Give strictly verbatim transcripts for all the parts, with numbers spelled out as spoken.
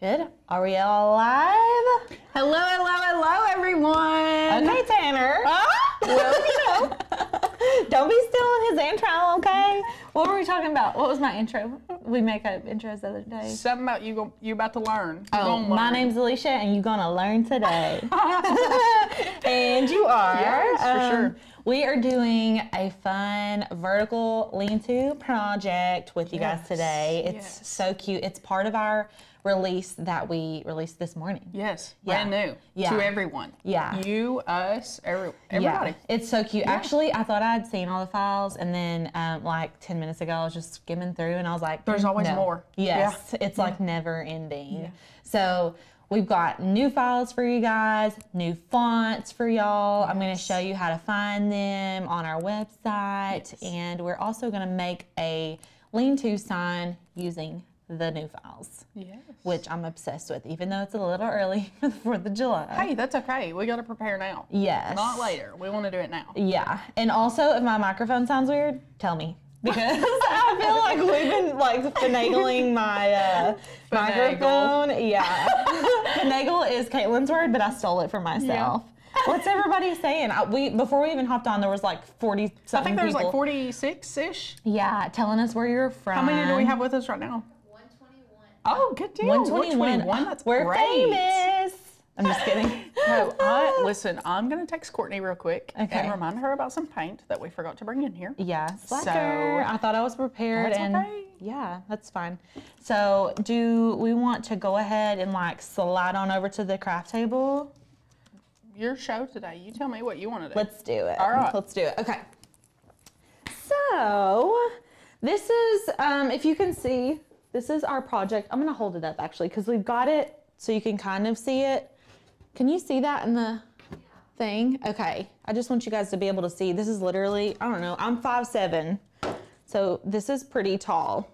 Good. Are we all live? Hello, hello, hello, everyone. Okay, Tanner. Oh? Well, you know. Don't be stealing his intro, okay? What were we talking about? What was my intro? We make up intros the other day. Something about you, go, you about to learn. You're oh, learn. My name's Alicia, and you're going to learn today. And you are. Yes, for um, sure. We are doing a fun vertical lean-to project with you yes. guys today. It's yes. so cute. It's part of our release that we released this morning. Yes, yeah. brand new yeah. to everyone. Yeah. You, us, every, everybody. Yeah. It's so cute. Yeah. Actually, I thought I'd seen all the files, and then um, like ten minutes ago, I was just skimming through, and I was like, there's always no. more. Yes, yeah. it's yeah. like never ending. Yeah. So we've got new files for you guys, new fonts for y'all. Yes. I'm gonna show you how to find them on our website, yes. and we're also gonna make a lean-to sign using the new files, yes. which I'm obsessed with, even though it's a little early for the fourth of July. Hey, that's okay. We got to prepare now. Yes. Not later. We want to do it now. Yeah. And also, if my microphone sounds weird, tell me. Because I feel like we've been, like, finagling my uh, microphone. Yeah. Finagle is Caitlin's word, but I stole it for myself. Yeah. What's everybody saying? I, we before we even hopped on, there was like forty-something I think there was people. Like forty-six-ish. Yeah, telling us where you're from. How many do we have with us right now? Oh, good deal. one twenty-one. one twenty-one. That's We're great. famous. I'm just kidding. No, I, listen, I'm going to text Courtney real quick okay. and remind her about some paint that we forgot to bring in here. Yeah. Slacker. So, I thought I was prepared. That's and okay. Yeah, that's fine. So do we want to go ahead and like slide on over to the craft table? Your show today. You tell me what you want to do. Let's do it. All right. Let's do it. Okay. So this is, um, if you can see, this is our project. I'm gonna hold it up actually, cause we've got it so you can kind of see it. Can you see that in the thing? Okay, I just want you guys to be able to see. This is literally, I don't know, I'm five seven, so this is pretty tall.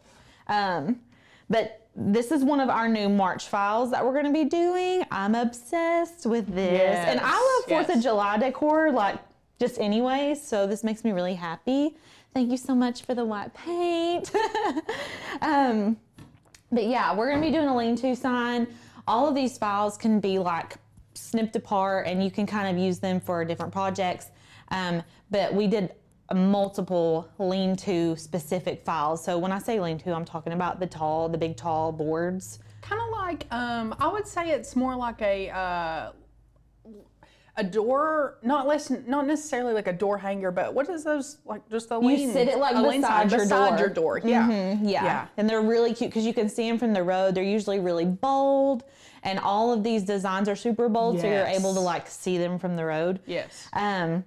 Um, but this is one of our new March files that we're gonna be doing. I'm obsessed with this. Yes, and I love yes. fourth of July decor, like just anyways, so this makes me really happy. Thank you so much for the white paint. um, But yeah, we're gonna be doing a lean-to sign. All of these files can be like snipped apart and you can kind of use them for different projects. Um, but we did multiple lean-to specific files. So when I say lean-to, I'm talking about the tall, the big tall boards. Kind of like, um, I would say it's more like a, uh, a door, not less, not necessarily like a door hanger, but what is those like? Just the lean, you sit it like beside, your, beside door. your door. Yeah. Mm-hmm, yeah, yeah. And they're really cute because you can see them from the road. They're usually really bold, and all of these designs are super bold, yes. so you're able to like see them from the road. Yes. Um,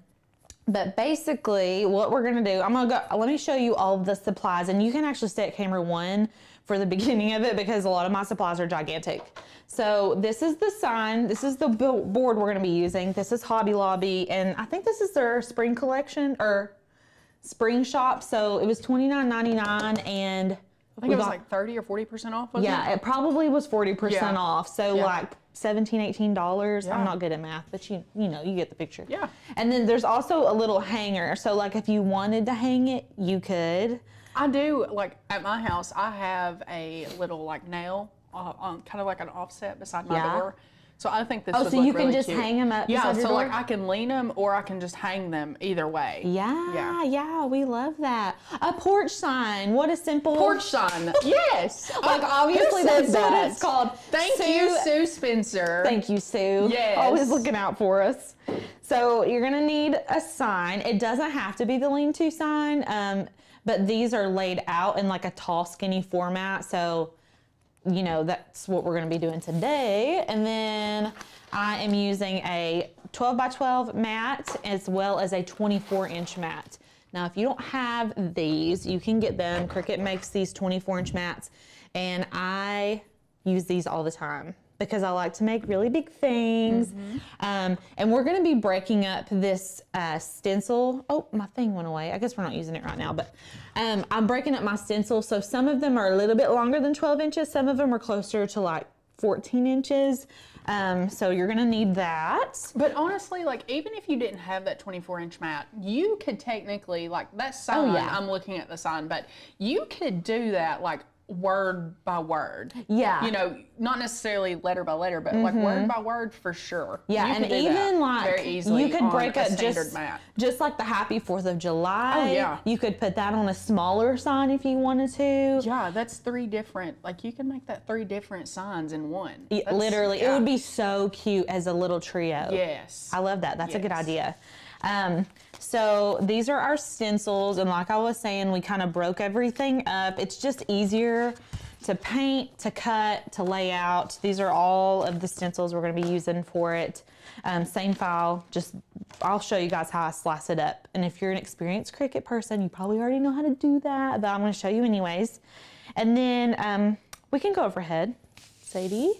but basically, what we're gonna do, I'm gonna go. Let me show you all the supplies, and you can actually stay at camera one for the beginning of it because a lot of my supplies are gigantic. So this is the sign, this is the board we're gonna be using. This is Hobby Lobby, and I think this is their spring collection or spring shop. So it was twenty-nine ninety-nine, and I think it was like thirty or forty percent off, wasn't it? Yeah, it probably was forty percent yeah. off. So yeah. like seventeen, eighteen dollars. Yeah. I'm not good at math, but you you know, you get the picture. Yeah. And then there's also a little hanger. So like if you wanted to hang it, you could. I do, like at my house, I have a little like nail uh, on kind of like an offset beside my yeah. door. So I think this oh, would so look really Oh, so you can just cute. hang them up Yeah, so door? like I can lean them or I can just hang them either way. Yeah, yeah, yeah, we love that. A porch sign, what a simple. Porch sign, yes. Like obviously that's what it's called. Thank Sue, you, Sue Spencer. Thank you, Sue. Yes. Always looking out for us. So you're gonna need a sign. It doesn't have to be the lean-to sign. Um, But these are laid out in like a tall, skinny format. So, you know, that's what we're gonna be doing today. And then I am using a twelve by twelve mat as well as a twenty-four inch mat. Now, if you don't have these, you can get them. Cricut makes these twenty-four inch mats, and I use these all the time because I like to make really big things. Mm-hmm. um, and we're gonna be breaking up this uh, stencil. Oh, my thing went away. I guess we're not using it right now, but um, I'm breaking up my stencil. So some of them are a little bit longer than twelve inches. Some of them are closer to like fourteen inches. Um, so you're gonna need that. But honestly, like even if you didn't have that twenty-four inch mat, you could technically, like that sign, oh, yeah. I'm looking at the sign, but you could do that like word by word. Yeah. You know, not necessarily letter by letter, but mm-hmm. like word by word for sure. Yeah, you and even like very easily you could break up just mat. just like the Happy Fourth of July. Oh yeah. You could put that on a smaller sign if you wanted to. Yeah, that's three different. Like you can make that three different signs in one. That's, literally, yeah. it would be so cute as a little trio. Yes. I love that. That's yes. a good idea. Um, so these are our stencils, and like I was saying, we kind of broke everything up. It's just easier to paint, to cut, to lay out. These are all of the stencils we're going to be using for it. Um, same file, just I'll show you guys how I slice it up. And if you're an experienced Cricut person, you probably already know how to do that, but I'm going to show you anyways. And then um, we can go overhead, Sadie.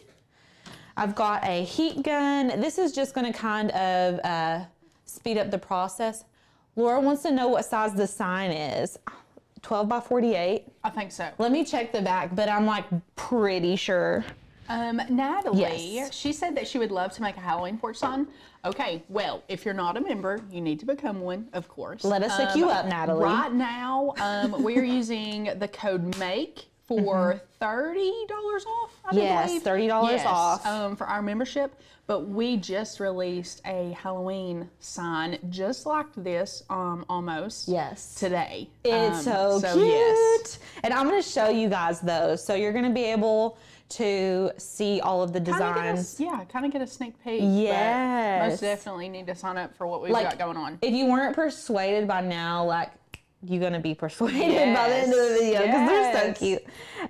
I've got a heat gun. This is just going to kind of... Uh, speed up the process. Laura wants to know what size the sign is. twelve by forty-eight? I think so. Let me check the back, but I'm like pretty sure. Um, Natalie, yes. she said that she would love to make a Halloween porch sign. Okay, well, if you're not a member, you need to become one, of course. Let us um, hook you up, Natalie. Right now, um, we're using the code MAKE for thirty dollars off, I yes, believe. thirty dollars yes, thirty dollars off. Um, for our membership. But we just released a Halloween sign just like this um, almost yes. today. It's um, so, so cute. Yes. And I'm going to show you guys those. So you're going to be able to see all of the designs. Kinda a, yeah, kind of get a sneak peek. Yes. Most definitely need to sign up for what we've like, got going on. If you weren't persuaded by now, like, you're going to be persuaded yes. by the end of the video because yes. they're so cute.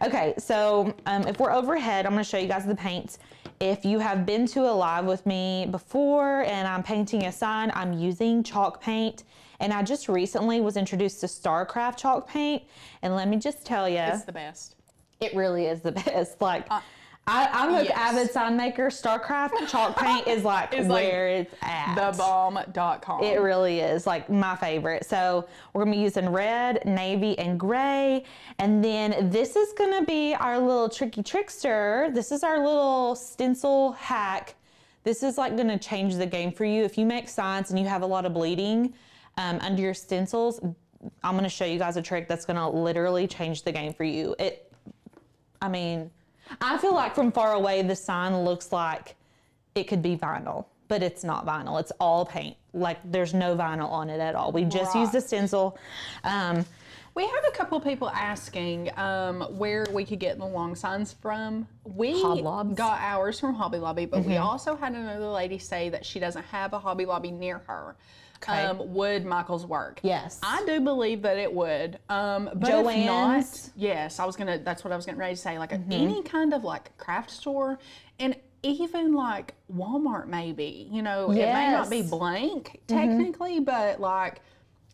Okay, so um, if we're overhead, I'm going to show you guys the paints. If you have been to a live with me before and I'm painting a sign, I'm using chalk paint. And I just recently was introduced to StarCraft chalk paint. And let me just tell you. It's the best. It really is the best. Like, uh, I, I'm an yes. avid sign maker. StarCraft chalk paint is like it's where like it's at. the bomb dot com. It really is like my favorite. So we're gonna be using red, navy, and gray. And then this is gonna be our little tricky trickster. This is our little stencil hack. This is like gonna change the game for you. If you make signs and you have a lot of bleeding um, under your stencils, I'm gonna show you guys a trick that's gonna literally change the game for you. It, I mean, I feel like from far away, the sign looks like it could be vinyl, but it's not vinyl. It's all paint. Like there's no vinyl on it at all. We just right. used a stencil. Um, we have a couple people asking um, where we could get the long signs from. We got ours from Hobby Lobby, but mm-hmm. we also had another lady say that she doesn't have a Hobby Lobby near her. Okay. Um, would Michael's work? Yes. I do believe that it would. Um, but Joanne's? If not, yes, I was gonna, that's what I was getting ready to say. Like mm-hmm. a, any kind of like craft store and even like Walmart maybe, you know, yes. it may not be blank technically, mm-hmm. but like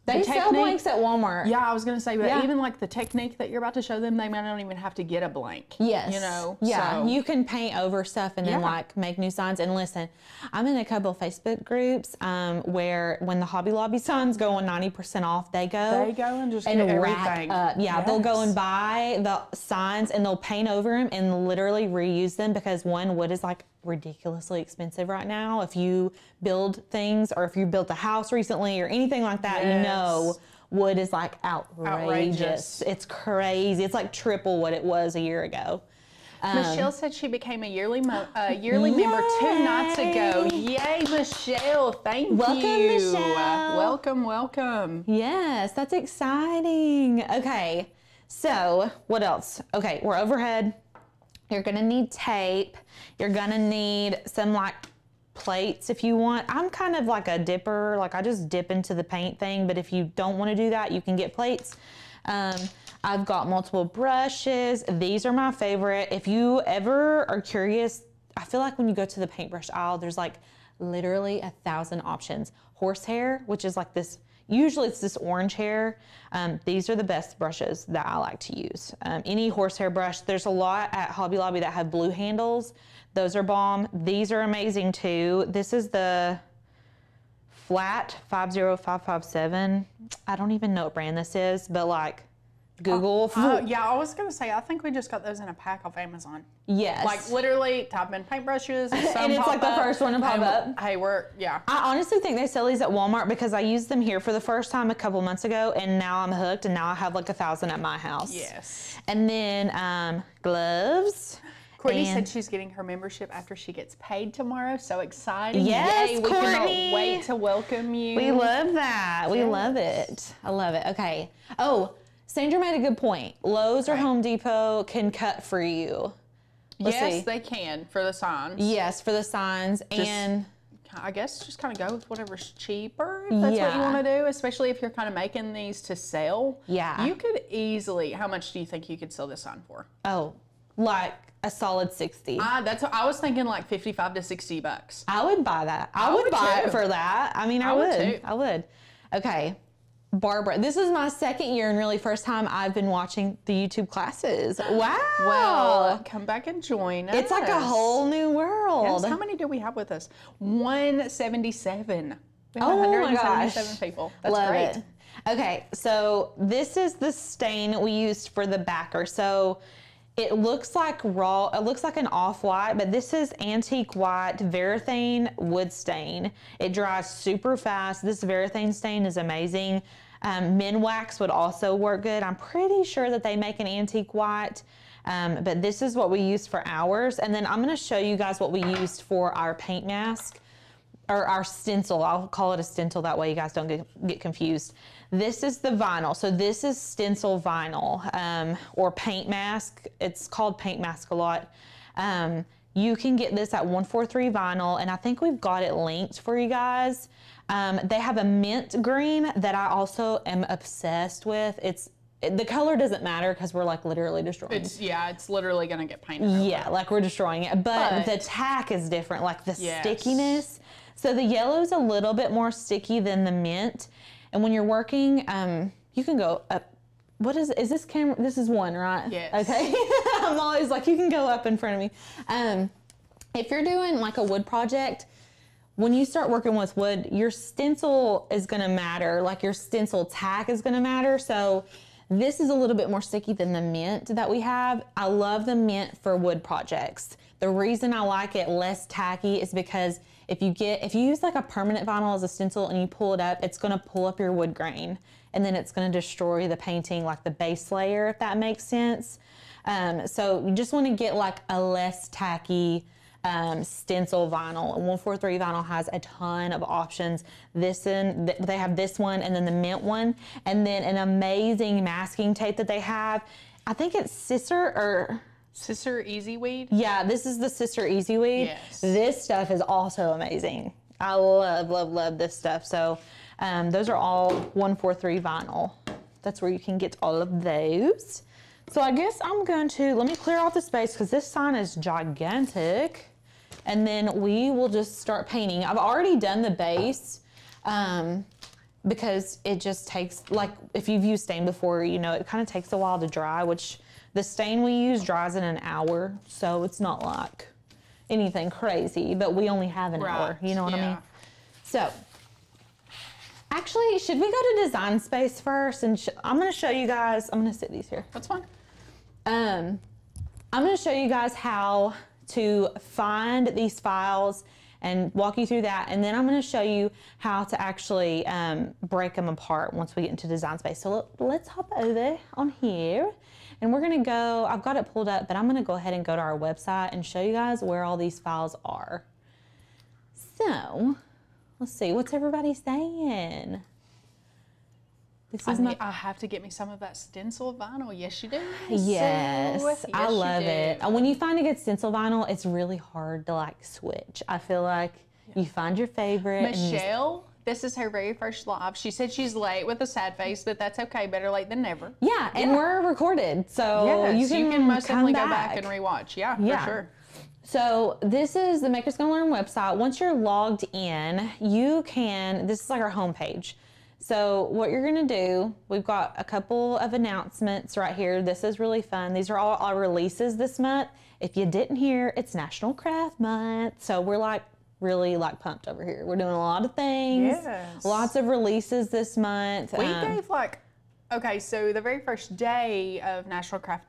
They the technique, sell blanks at Walmart. Yeah, I was going to say, but yeah. even like the technique that you're about to show them, they might not even have to get a blank. Yes. You know? Yeah, so. You can paint over stuff and then yeah. like make new signs. And listen, I'm in a couple of Facebook groups um, where when the Hobby Lobby signs go on ninety percent off, they go. They go and just and get everything. Rack up. Yeah, yes. they'll go and buy the signs and they'll paint over them and literally reuse them because one, wood is like ridiculously expensive right now. If you build things or if you built a house recently or anything like that, yes. you know wood is like outrageous. outrageous. It's crazy. It's like triple what it was a year ago. Um, Michelle said she became a yearly mo uh, yearly yay! member two nights ago. Yay, Michelle. Thank welcome, you. Michelle. Uh, welcome, welcome. Yes, that's exciting. Okay, so what else? Okay, we're overhead. You're gonna need tape. You're gonna need some like plates if you want. I'm kind of like a dipper, like I just dip into the paint thing, but if you don't wanna do that, you can get plates. Um, I've got multiple brushes. These are my favorite. If you ever are curious, I feel like when you go to the paintbrush aisle, there's like literally a thousand options. Horsehair, which is like this, usually it's this orange hair. Um, these are the best brushes that I like to use. Um, any horsehair brush. There's a lot at Hobby Lobby that have blue handles. Those are bomb. These are amazing too. This is the flat five zero five five seven. I don't even know what brand this is, but like Google. Uh, uh, yeah, I was going to say, I think we just got those in a pack off Amazon. Yes. Like, literally, type in paintbrushes. And it's like the first one to pop up. Hey, we're, yeah. I honestly think they sell these at Walmart because I used them here for the first time a couple months ago, and now I'm hooked, and now I have like a thousand at my house. Yes. And then um, gloves. Courtney and said she's getting her membership after she gets paid tomorrow. So exciting. Yes, Yay, we Courtney. Cannot wait to welcome you. We love that. Yes. We love it. I love it. Okay. Oh, Sandra made a good point. Lowe's or Home Depot can cut for you. Let's yes, see. They can for the signs. Yes, for the signs. Just, and I guess just kind of go with whatever's cheaper, if that's yeah. what you want to do, especially if you're kind of making these to sell. Yeah. You could easily, how much do you think you could sell this sign for? Oh, like a solid sixty. Ah, that's what I was thinking, like fifty-five to sixty bucks. I would buy that. I, I would, would buy too. It for that. I mean, I, I would. would. I would. Okay. Barbara, this is my second year and really first time I've been watching the YouTube classes. Wow. Well, come back and join us. It's like a whole new world. Yes. How many do we have with us? one seventy-seven. We have oh one hundred seventy-seven my gosh. people. That's Love great. It. Okay, so this is the stain we used for the backer. So it looks like raw, it looks like an off-white, but this is antique white Varathane wood stain. It dries super fast. This Varathane stain is amazing. Um, Minwax would also work good. I'm pretty sure that they make an antique white, um, but this is what we use for ours. And then I'm gonna show you guys what we used for our paint mask, or our stencil. I'll call it a stencil, that way you guys don't get, get confused. This is the vinyl. So this is stencil vinyl um, or paint mask. It's called paint mask a lot. Um, you can get this at one four three vinyl, and I think we've got it linked for you guys. Um, they have a mint green that I also am obsessed with. It's it, the color doesn't matter because we're like literally destroying it. It's, yeah, it's literally gonna get painted. Yeah, over. like we're destroying it. But, but the tack is different, like the yes. stickiness. So the yellow's a little bit more sticky than the mint. And when you're working, um, you can go up. What is, is this camera? This is one, right? Yes. Okay. I'm always like, you can go up in front of me. Um, if you're doing like a wood project, when you start working with wood, your stencil is going to matter. Like your stencil tack is going to matter. So this is a little bit more sticky than the mint that we have. I love the mint for wood projects. The reason I like it less tacky is because if you get, if you use like a permanent vinyl as a stencil and you pull it up, it's gonna pull up your wood grain and then it's gonna destroy the painting, like the base layer, if that makes sense. Um, so you just wanna get like a less tacky um, stencil vinyl. And one four three vinyl has a ton of options. This and they have this one and then the mint one, and then an amazing masking tape that they have. I think it's Scissor or Sister Easyweed? Yeah, this is the Sister Easyweed. Yes. This stuff is also amazing. I love, love, love this stuff. So um, those are all one four three vinyl. That's where you can get all of those. So I guess I'm going to, let me clear off the space because this sign is gigantic. And then we will just start painting. I've already done the base um, because it just takes, like if you've used stain before, you know, it kind of takes a while to dry, which the stain we use dries in an hour, so it's not like anything crazy, but we only have an right. hour, you know what yeah. I mean? So, actually, should we go to Design Space first? And sh I'm gonna show you guys, I'm gonna sit these here. That's fine. Um, I'm gonna show you guys how to find these files and walk you through that, and then I'm gonna show you how to actually um, break them apart once we get into Design Space. So let's hop over on here. And we're gonna go, I've got it pulled up, but I'm gonna go ahead and go to our website and show you guys where all these files are. So, let's see, what's everybody saying? This is I, my, I have to get me some of that stencil vinyl. Yes, you do. Yes, so, yes I love it. When you find a good stencil vinyl, it's really hard to like switch. I feel like yeah. you find your favorite. Michelle? This is her very first live. She said she's late with a sad face, but that's okay. Better late than never. Yeah, and yeah. we're recorded, so yes, you can, you can most definitely go back and rewatch. Yeah, yeah, for sure. So this is the Makers Gonna Learn website. Once you're logged in, you can. This is like our homepage. So what you're gonna do? We've got a couple of announcements right here. This is really fun. These are all our releases this month. If you didn't hear, it's National Craft Month, so we're like. really like pumped over here. We're doing a lot of things. Yes. Lots of releases this month. We um, gave like Okay, so the very first day of National Craft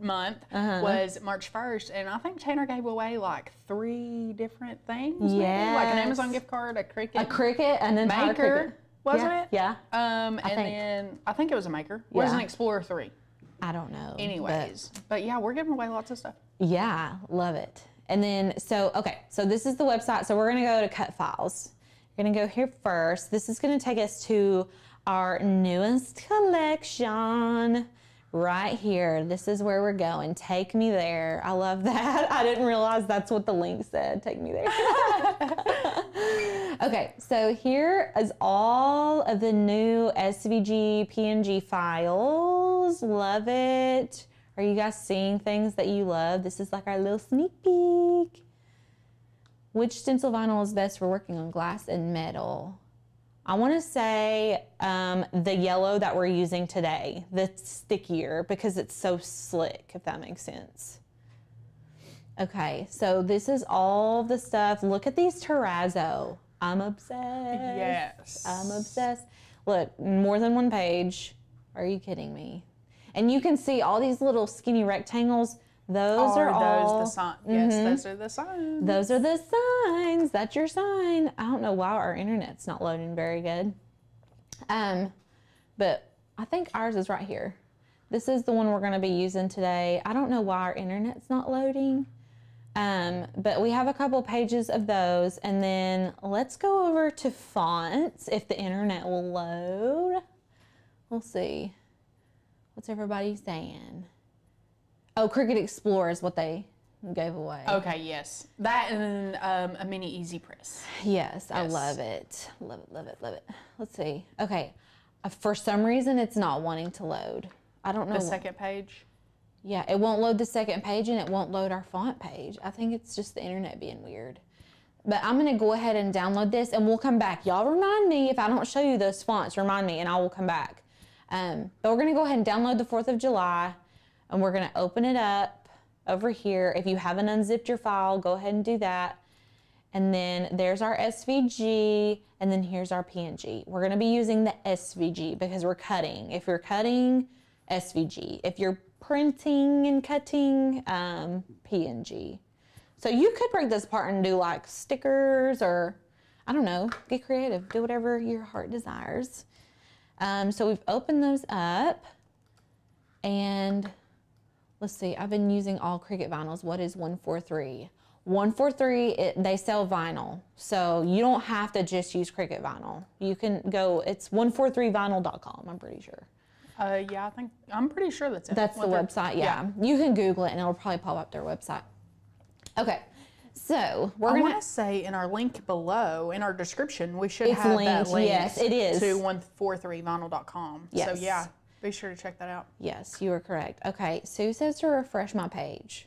Month uh-huh. was March first, and I think Tanner gave away like three different things. Yeah, like an Amazon gift card, a Cricut, a Cricut, and then Maker, wasn't yeah. it? Yeah. Um, and then I think it was a Maker. Yeah. It was an Explorer three. I don't know. Anyways, but, but yeah, we're giving away lots of stuff. Yeah, love it. And then so okay, so this is the website. So we're gonna go to Cut Files. We're gonna go here first. This is gonna take us to our newest collection. Right here, this is where we're going. Take me there. I love that. I didn't realize that's what the link said. Take me there. Okay, so here is all of the new S V G P N G files. Love it. Are you guys seeing things that you love? This is like our little sneak peek. Which stencil vinyl is best for working on glass and metal? I want to say um, the yellow that we're using today, that's stickier because it's so slick, if that makes sense. Okay, so this is all the stuff. Look at these terrazzo. I'm obsessed. Yes. I'm obsessed. Look, more than one page. Are you kidding me? And you can see all these little skinny rectangles. Those are, are those all, the signs. Yes, mm-hmm. those are the signs. Those are the signs. That's your sign. I don't know why our internet's not loading very good. Um, but I think ours is right here. This is the one we're going to be using today. I don't know why our internet's not loading. Um, but we have a couple pages of those. And then let's go over to fonts if the internet will load. We'll see. What's everybody saying? Oh, Cricut Explorer is what they gave away. Okay, yes. That and um, a mini Easy Press. Yes, yes, I love it. Love it, love it, love it. Let's see. Okay, uh, for some reason it's not wanting to load. I don't know. The second page? Yeah, it won't load the second page and it won't load our font page. I think it's just the internet being weird. But I'm going to go ahead and download this and we'll come back. Y'all remind me, if I don't show you those fonts, remind me and I will come back. Um, but we're going to go ahead and download the fourth of July. And we're going to open it up over here. If you haven't unzipped your file, go ahead and do that. And then there's our S V G, and then here's our P N G. We're going to be using the S V G because we're cutting. If you're cutting, S V G. If you're printing and cutting, um, P N G. So you could break this apart and do like stickers or, I don't know, get creative. Do whatever your heart desires. Um, so we've opened those up and... Let's see, I've been using all Cricut vinyls. What is one forty-three? one forty-three, it, they sell vinyl. So you don't have to just use Cricut vinyl. You can go, it's one forty-three vinyl dot com, I'm pretty sure. Uh, yeah, I think, I'm pretty sure that's it. That's the website, yeah. yeah. You can Google it and it'll probably pop up their website. Okay, so we're I gonna- I wanna say in our link below, in our description, we should have linked, that link yes, it is. to one forty-three vinyl dot com. Yes. So yeah. Be sure to check that out. Yes, you are correct. Okay, Sue says to refresh my page.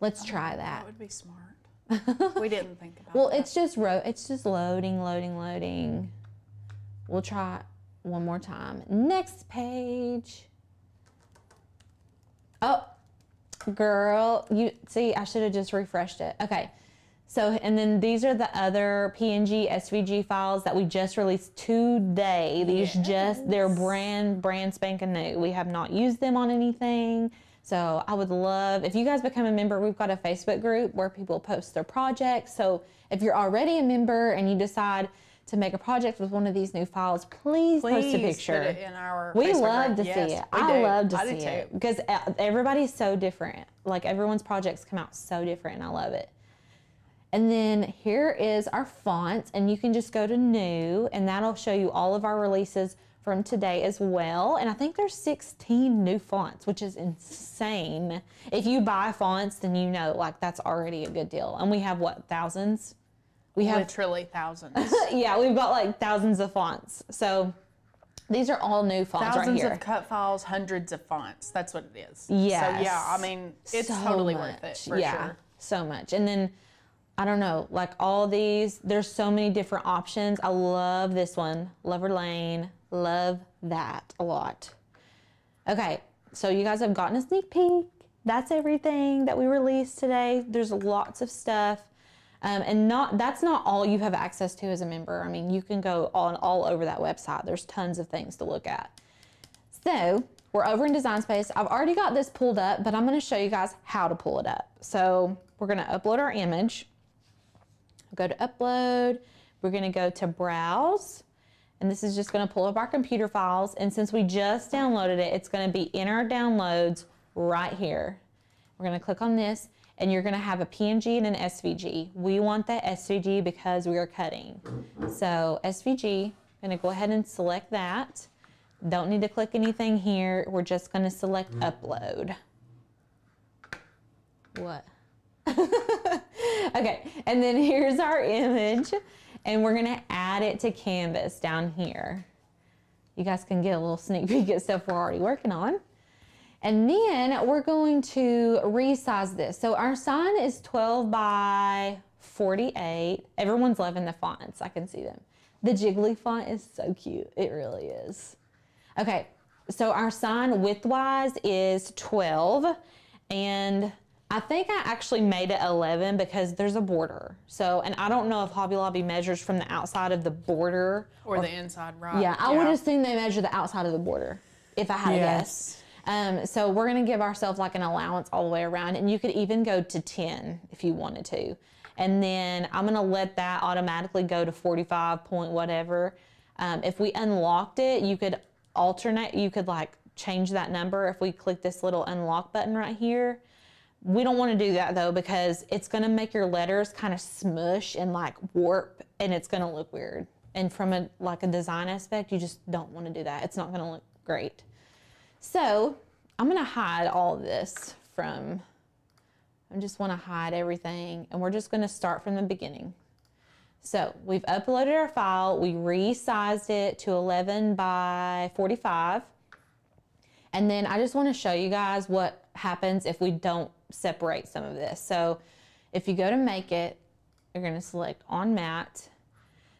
Let's oh, try that. That would be smart. We didn't think about well, that. Well, it's just ro it's just loading, loading, loading. We'll try one more time. Next page. Oh, girl, you see, I should have just refreshed it. Okay. So, and then these are the other P N G, S V G files that we just released today. These yes. just, they're brand, brand spanking new. We have not used them on anything. So I would love, if you guys become a member, we've got a Facebook group where people post their projects. So if you're already a member and you decide to make a project with one of these new files, please, please post a picture. Put it in our we Facebook love group. To yes, see it. I do. love to I see it. Because everybody's so different. Like everyone's projects come out so different and I love it. And then here is our fonts, and you can just go to new, and that'll show you all of our releases from today as well. And I think there's sixteen new fonts, which is insane. If you buy fonts, then you know, like, that's already a good deal. And we have, what, thousands? We have literally thousands. Yeah, we've got, like, thousands of fonts. So these are all new fonts right here. Thousands of cut files, hundreds of fonts. That's what it is. Yeah. So, yeah, I mean, it's so totally much. worth it, for yeah, sure. Yeah, so much. And then... I don't know, like all these, there's so many different options. I love this one, Lover Lane. Love that a lot. Okay, so you guys have gotten a sneak peek. That's everything that we released today. There's lots of stuff. Um, and not that's not all you have access to as a member. I mean, you can go on all over that website. There's tons of things to look at. So we're over in Design Space. I've already got this pulled up, but I'm going to show you guys how to pull it up. So we're going to upload our image. Go to upload. We're going to go to browse. And this is just going to pull up our computer files. And since we just downloaded it, it's going to be in our downloads right here. We're going to click on this, and you're going to have a P N G and an S V G. We want that S V G because we are cutting. So S V G, I'm going to go ahead and select that. Don't need to click anything here. We're just going to select upload. What? Okay, and then here's our image, and we're going to add it to Canvas down here. You guys can get a little sneak peek at stuff we're already working on. And then we're going to resize this. So our sign is twelve by forty-eight. Everyone's loving the fonts. I can see them. The jiggly font is so cute. It really is. Okay, so our sign width-wise is twelve, and I think I actually made it eleven because there's a border. So, and I don't know if Hobby Lobby measures from the outside of the border. Or, or the inside, right? Yeah, I yeah. would assume they measure the outside of the border, if I had yes. a guess. Um, so we're gonna give ourselves like an allowance all the way around, and you could even go to ten if you wanted to. And then I'm gonna let that automatically go to forty-five point whatever. Um, if we unlocked it, you could alternate, you could like change that number if we click this little unlock button right here. We don't want to do that though, because it's going to make your letters kind of smush and like warp, and it's going to look weird. And from a like a design aspect, you just don't want to do that. It's not going to look great. So I'm going to hide all this from, I just want to hide everything, and we're just going to start from the beginning. So we've uploaded our file. We resized it to eleven by forty-five. And then I just want to show you guys what happens if we don't separate some of this. So if you go to make it, you're going to select on mat.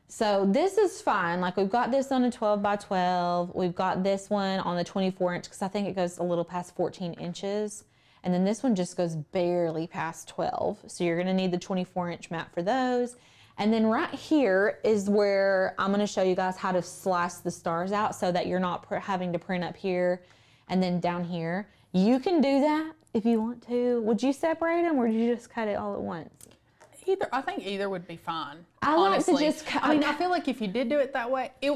So this is fine. Like we've got this on a twelve by twelve. We've got this one on the twenty-four inch because I think it goes a little past fourteen inches. And then this one just goes barely past twelve. So you're going to need the twenty-four inch mat for those. And then right here is where I'm going to show you guys how to slice the stars out so that you're not having to print up here and then down here. You can do that if you want to. Would you separate them, or did you just cut it all at once? Either, I think either would be fine. I honestly. like to just cut. I mean, I feel like if you did do it that way, it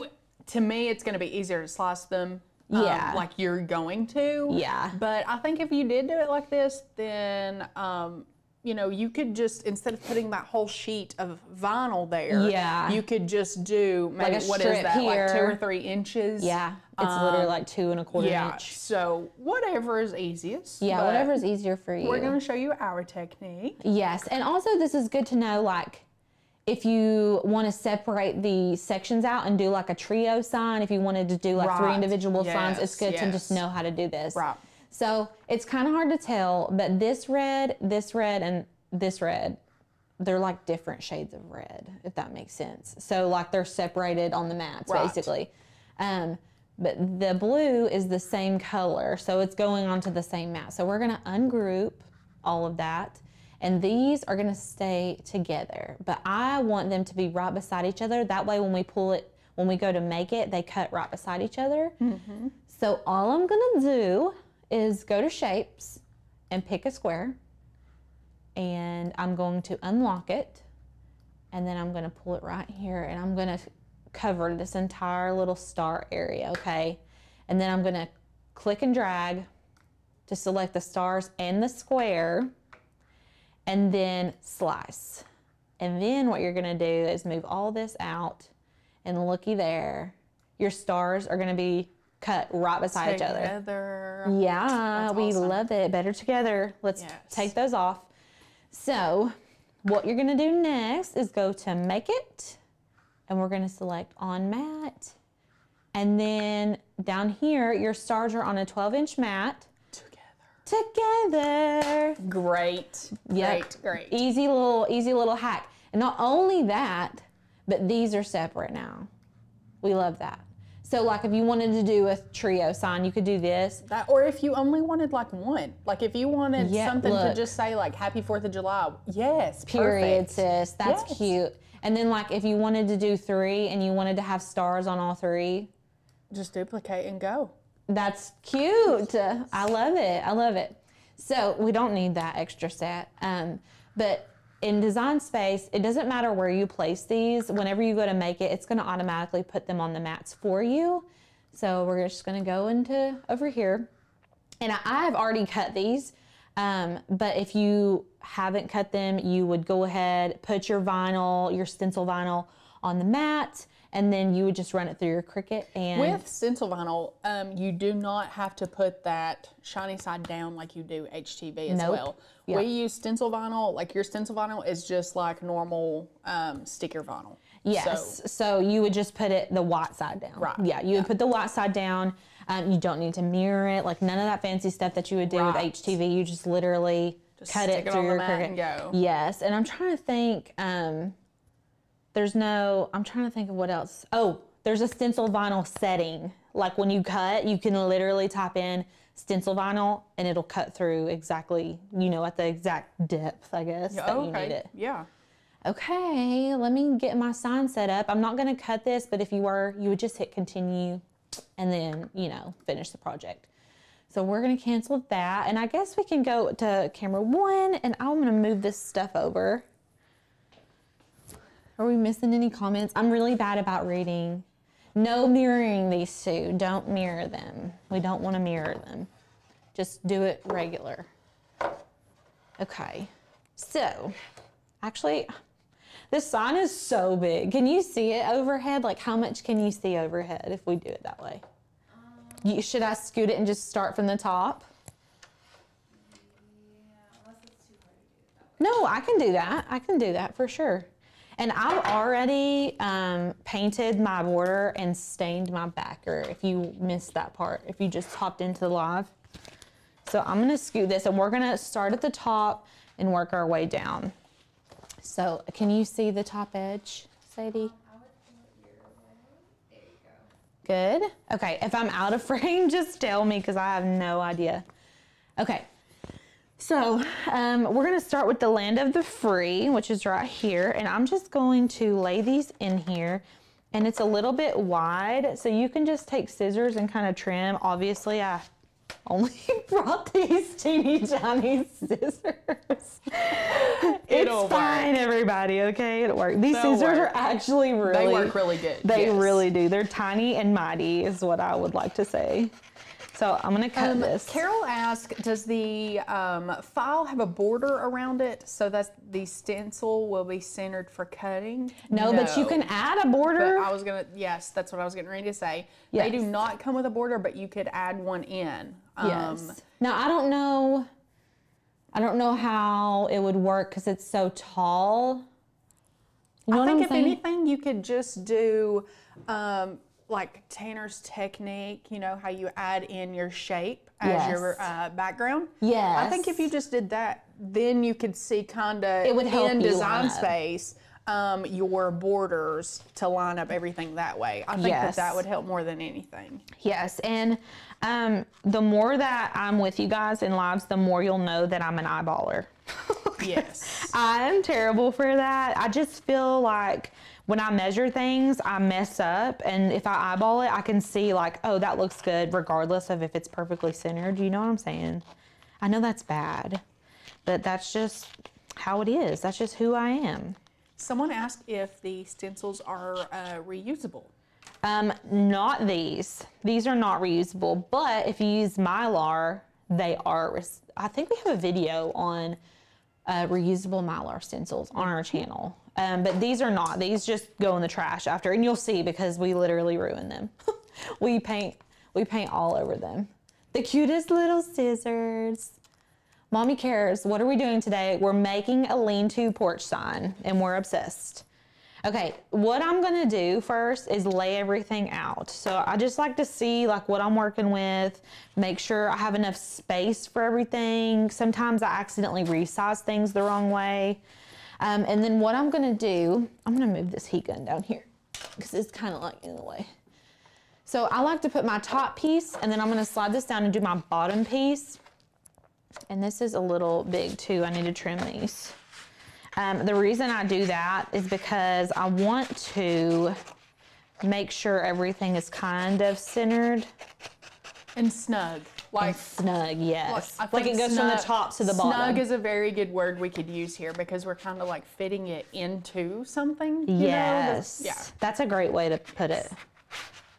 to me it's going to be easier to slice them. Yeah. Um, like you're going to. Yeah. But I think if you did do it like this, then um, you know, you could just, instead of putting that whole sheet of vinyl there, yeah, you could just do maybe like what is that here. like two or three inches. Yeah. It's literally like two and a quarter yeah, inch. So whatever is easiest. Yeah, whatever is easier for you. We're going to show you our technique. Yes. And also this is good to know, like if you want to separate the sections out and do like a trio sign, if you wanted to do like right. three individual yes, signs, it's good yes. to just know how to do this. Right. So it's kind of hard to tell, but this red, this red, and this red, they're like different shades of red, if that makes sense. So like they're separated on the mats right. basically. Um, But the blue is the same color, so it's going onto the same mat. So we're gonna ungroup all of that, and these are gonna stay together. But I want them to be right beside each other. That way when we pull it, when we go to make it, they cut right beside each other. Mm-hmm. So all I'm gonna do is go to shapes and pick a square, and I'm going to unlock it, and then I'm gonna pull it right here, and I'm gonna cover this entire little star area, okay? And then I'm gonna click and drag to select the stars and the square, and then slice. And then what you're gonna do is move all this out, and looky there, your stars are gonna be cut right beside each other. Together. Yeah, That's we awesome. love it. Better together. Let's yes. take those off. So what you're gonna do next is go to make it, and we're gonna select on mat. And then down here, your stars are on a twelve inch mat. Together. Together. Great, yep. great, great. Easy little, easy little hack. And not only that, but these are separate now. We love that. So like if you wanted to do a trio sign, you could do this. That, or if you only wanted like one, like if you wanted yeah, something look. to just say like happy fourth of July, yes, Period, perfect. sis, that's yes. cute. And then like if you wanted to do three and you wanted to have stars on all three. Just duplicate and go. That's cute. I love it. I love it. So we don't need that extra set. Um, but in Design Space, it doesn't matter where you place these. Whenever you go to make it, it's going to automatically put them on the mats for you. So we're just going to go into over here. And I've already cut these. Um, but if you haven't cut them, you would go ahead, put your vinyl, your stencil vinyl on the mat, and then you would just run it through your Cricut. And with stencil vinyl, um, you do not have to put that shiny side down like you do H T V as nope. well. Yeah. We use stencil vinyl, like your stencil vinyl is just like normal um, sticker vinyl. Yes, so. so you would just put it the white side down. Right. Yeah, you yeah. would put the white side down. Um, you don't need to mirror it, like none of that fancy stuff that you would do right. with H T V. You just literally just cut it through your Cricut. And go. Yes, and I'm trying to think. Um, There's no, I'm trying to think of what else. Oh, there's a stencil vinyl setting. Like when you cut, you can literally type in stencil vinyl and it'll cut through exactly, you know, at the exact depth, I guess, yeah, that okay. you need it. Yeah. Okay, let me get my sign set up. I'm not gonna cut this, but if you were, you would just hit continue and then, you know, finish the project. So we're gonna cancel that. And I guess we can go to camera one and I'm gonna move this stuff over. Are we missing any comments? I'm really bad about reading. No mirroring these two. Don't mirror them. We don't want to mirror them. Just do it regular. Okay. So, actually, this sign is so big. Can you see it overhead? Like, how much can you see overhead if we do it that way? You, should I scoot it and just start from the top? Yeah, unless it's too hard to do it that way. No, I can do that. I can do that for sure. And I've already um, painted my border and stained my backer, if you missed that part, if you just hopped into the live. So I'm gonna scoot this and we're gonna start at the top and work our way down. So can you see the top edge, Sadie? Good, okay, if I'm out of frame, just tell me because I have no idea. Okay. So um, we're gonna start with the land of the free, which is right here. And I'm just going to lay these in here and it's a little bit wide. So you can just take scissors and kind of trim. Obviously I only brought these teeny tiny scissors. It'll it's fine, work. everybody, okay? It'll work. These They'll scissors work. are actually really- They work really good. They yes. really do. They're tiny and mighty is what I would like to say. So I'm gonna cut um, this. Carol asked, does the um, file have a border around it so that the stencil will be centered for cutting? No, no. but you can add a border. But I was gonna, yes, that's what I was getting ready to say. Yes. They do not come with a border, but you could add one in. Um, yes. Now I don't know, I don't know how it would work because it's so tall. You know I think if saying? anything, you could just do, um, like Tanner's technique, you know, how you add in your shape as yes. your uh, background. Yeah. I think if you just did that, then you could see kind of in Design Space um, your borders to line up everything that way. I think yes. that that would help more than anything. Yes, and um, the more that I'm with you guys in lives, the more you'll know that I'm an eyeballer. Yes. I'm terrible for that. I just feel like when I measure things, I mess up, and if I eyeball it, I can see like, oh, that looks good, regardless of if it's perfectly centered. You know what I'm saying? I know that's bad, but that's just how it is. That's just who I am. Someone asked if the stencils are uh, reusable. Um, not these. These are not reusable, but if you use Mylar, they are. I think we have a video on uh, reusable Mylar stencils on our channel. Um, but these are not. These just go in the trash after, and you'll see because we literally ruin them. we paint, we paint all over them. The cutest little scissors. Mommy cares. What are we doing today? We're making a lean-to porch sign, and we're obsessed. Okay, what I'm gonna do first is lay everything out. So I just like to see like what I'm working with, make sure I have enough space for everything. Sometimes I accidentally resize things the wrong way. Um, and then what I'm gonna do, I'm gonna move this heat gun down here because it's kind of like in the way. So I like to put my top piece and then I'm gonna slide this down and do my bottom piece. And this is a little big too, I need to trim these. Um, the reason I do that is because I want to make sure everything is kind of centered. And snug. Like, and snug, yes. Like, like it goes snug, from the top to the bottom. Snug is a very good word we could use here because we're kind of like fitting it into something. You yes. know? Yeah. That's a great way to put it.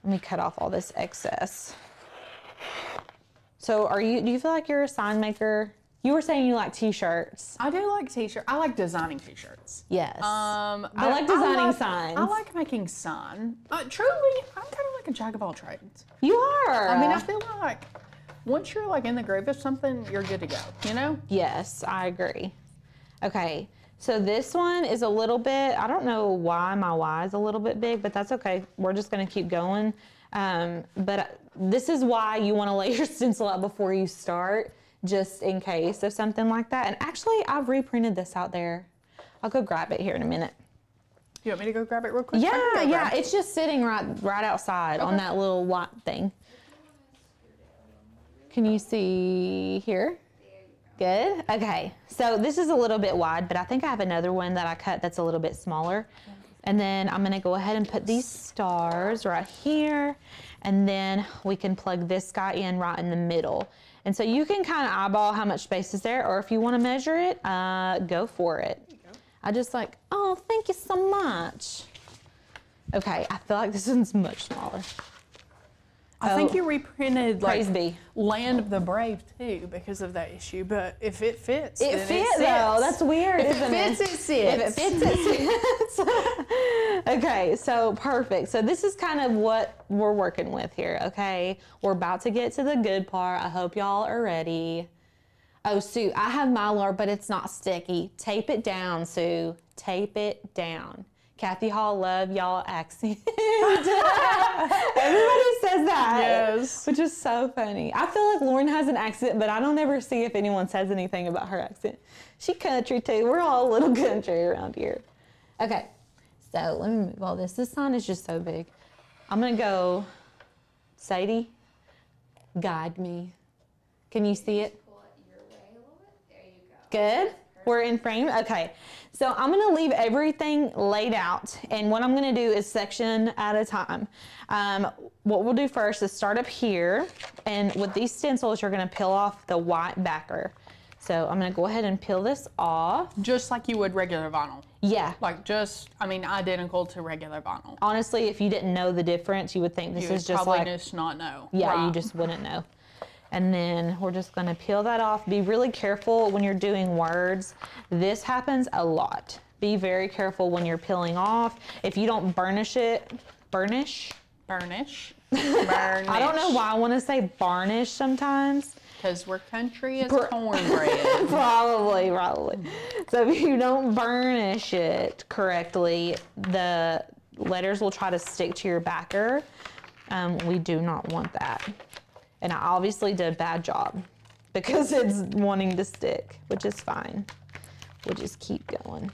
Let me cut off all this excess. So are you, do you feel like you're a sign maker? You were saying you like t-shirts. I do like t-shirts. I like designing t-shirts. Yes. Um, I like designing I like, signs. I like making signs. Uh, truly, I'm kind of like a jack of all trades. You are. I mean, I feel like once you're like in the groove of something, you're good to go, you know? Yes, I agree. Okay, so this one is a little bit, I don't know why my Y is a little bit big, but that's okay. We're just gonna keep going. Um, but this is why you wanna lay your stencil out before you start, just in case of something like that. And actually, I've reprinted this out there. I'll go grab it here in a minute. You want me to go grab it real quick? Yeah, yeah, it. it's just sitting right right outside okay. on that little white thing. Can you see here? Good, okay. So this is a little bit wide, but I think I have another one that I cut that's a little bit smaller. And then I'm gonna go ahead and put these stars right here, and then we can plug this guy in right in the middle. And so you can kind of eyeball how much space is there, or if you want to measure it, uh, go for it. There you go. I just like, oh, thank you so much. Okay, I feel like this one's much smaller. I oh, think you reprinted like be. Land of the Brave too because of that issue, but if it fits, it then fits it sits. though. That's weird, if isn't it? Fits, it? It sits. If it fits, it sits. Okay, so perfect. So this is kind of what we're working with here, okay? We're about to get to the good part. I hope y'all are ready. Oh, Sue, I have Mylar, but it's not sticky. Tape it down, Sue. Tape it down. Kathy Hall, love y'all accent. Everybody says that. Yes. Which is so funny. I feel like Lauren has an accent, but I don't ever see if anyone says anything about her accent. She country too. We're all a little country around here. Okay, so let me move all this. This sign is just so big. I'm gonna go, Sadie, guide me. Can you see it? Pull it your way a little bit. There you go. Good. We're in frame, okay. So I'm gonna leave everything laid out, and what I'm gonna do is section at a time. Um, what we'll do first is start up here, and with these stencils, you're gonna peel off the white backer. So I'm gonna go ahead and peel this off. Just like you would regular vinyl. Yeah. Like just, I mean, identical to regular vinyl. Honestly, if you didn't know the difference, you would think this you is just like- You probably just not know. Yeah, right. You just wouldn't know. And then we're just gonna peel that off. Be really careful when you're doing words. This happens a lot. Be very careful when you're peeling off. If you don't burnish it, burnish? Burnish. Burnish. I don't know why I wanna say barnish sometimes. Because we're country as Bur cornbread. Probably, probably. So if you don't burnish it correctly, the letters will try to stick to your backer. Um, we do not want that. And I obviously did a bad job because it's wanting to stick, which is fine. We'll just keep going.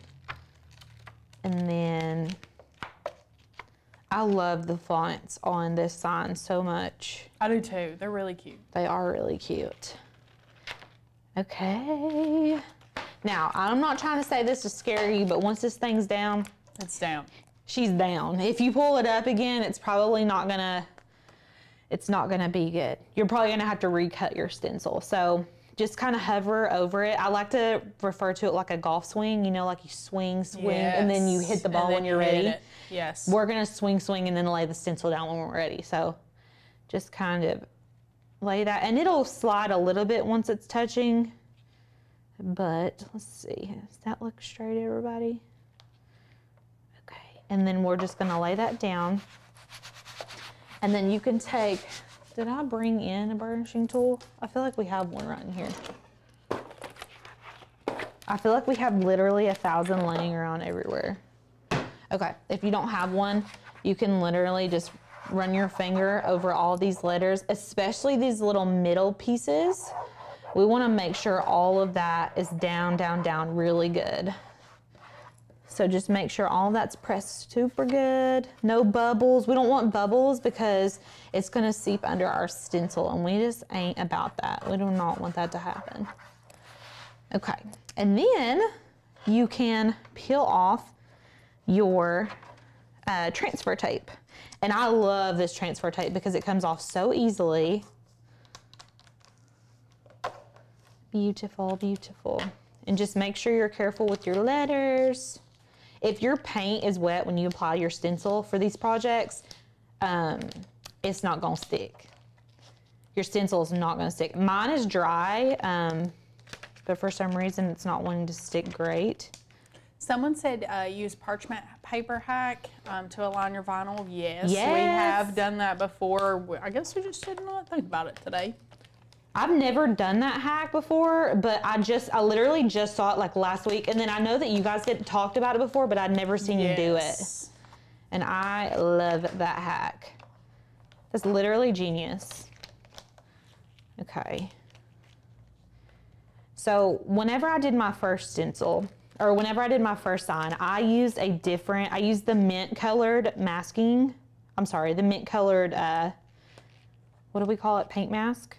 And then I love the fonts on this sign so much. I do too, they're really cute. They are really cute. Okay. Now, I'm not trying to say this to scare you, but once this thing's down. It's down. She's down. If you pull it up again, it's probably not gonna it's not gonna be good. You're probably gonna have to recut your stencil. So just kind of hover over it. I like to refer to it like a golf swing, you know, like you swing, swing, yes. and then you hit the ball when you're ready. It. Yes. We're gonna swing, swing, and then lay the stencil down when we're ready. So just kind of lay that, and it'll slide a little bit once it's touching, but let's see, does that look straight, everybody? Okay, and then we're just gonna lay that down. And then you can take, did I bring in a burnishing tool? I feel like we have one right in here. I feel like we have literally a thousand laying around everywhere. Okay, if you don't have one, you can literally just run your finger over all these letters, especially these little middle pieces. We wanna make sure all of that is down, down, down really good. So just make sure all that's pressed super good. No bubbles. We don't want bubbles because it's gonna seep under our stencil and we just ain't about that. We do not want that to happen. Okay, and then you can peel off your uh, transfer tape. And I love this transfer tape because it comes off so easily. Beautiful, beautiful. And just make sure you're careful with your letters. If your paint is wet when you apply your stencil for these projects, um, it's not gonna stick. Your stencil is not gonna stick. Mine is dry, um, but for some reason it's not wanting to stick great. Someone said uh, use parchment paper hack um, to align your vinyl. Yes, yes, we have done that before. I guess we just didn't think about it today. I've never done that hack before, but I just, I literally just saw it like last week. And then I know that you guys had talked about it before, but I'd never seen yes. you do it. And I love that hack. That's literally genius. Okay. So whenever I did my first stencil, or whenever I did my first sign, I used a different, I used the mint colored masking. I'm sorry, the mint colored, uh, what do we call it? Paint mask.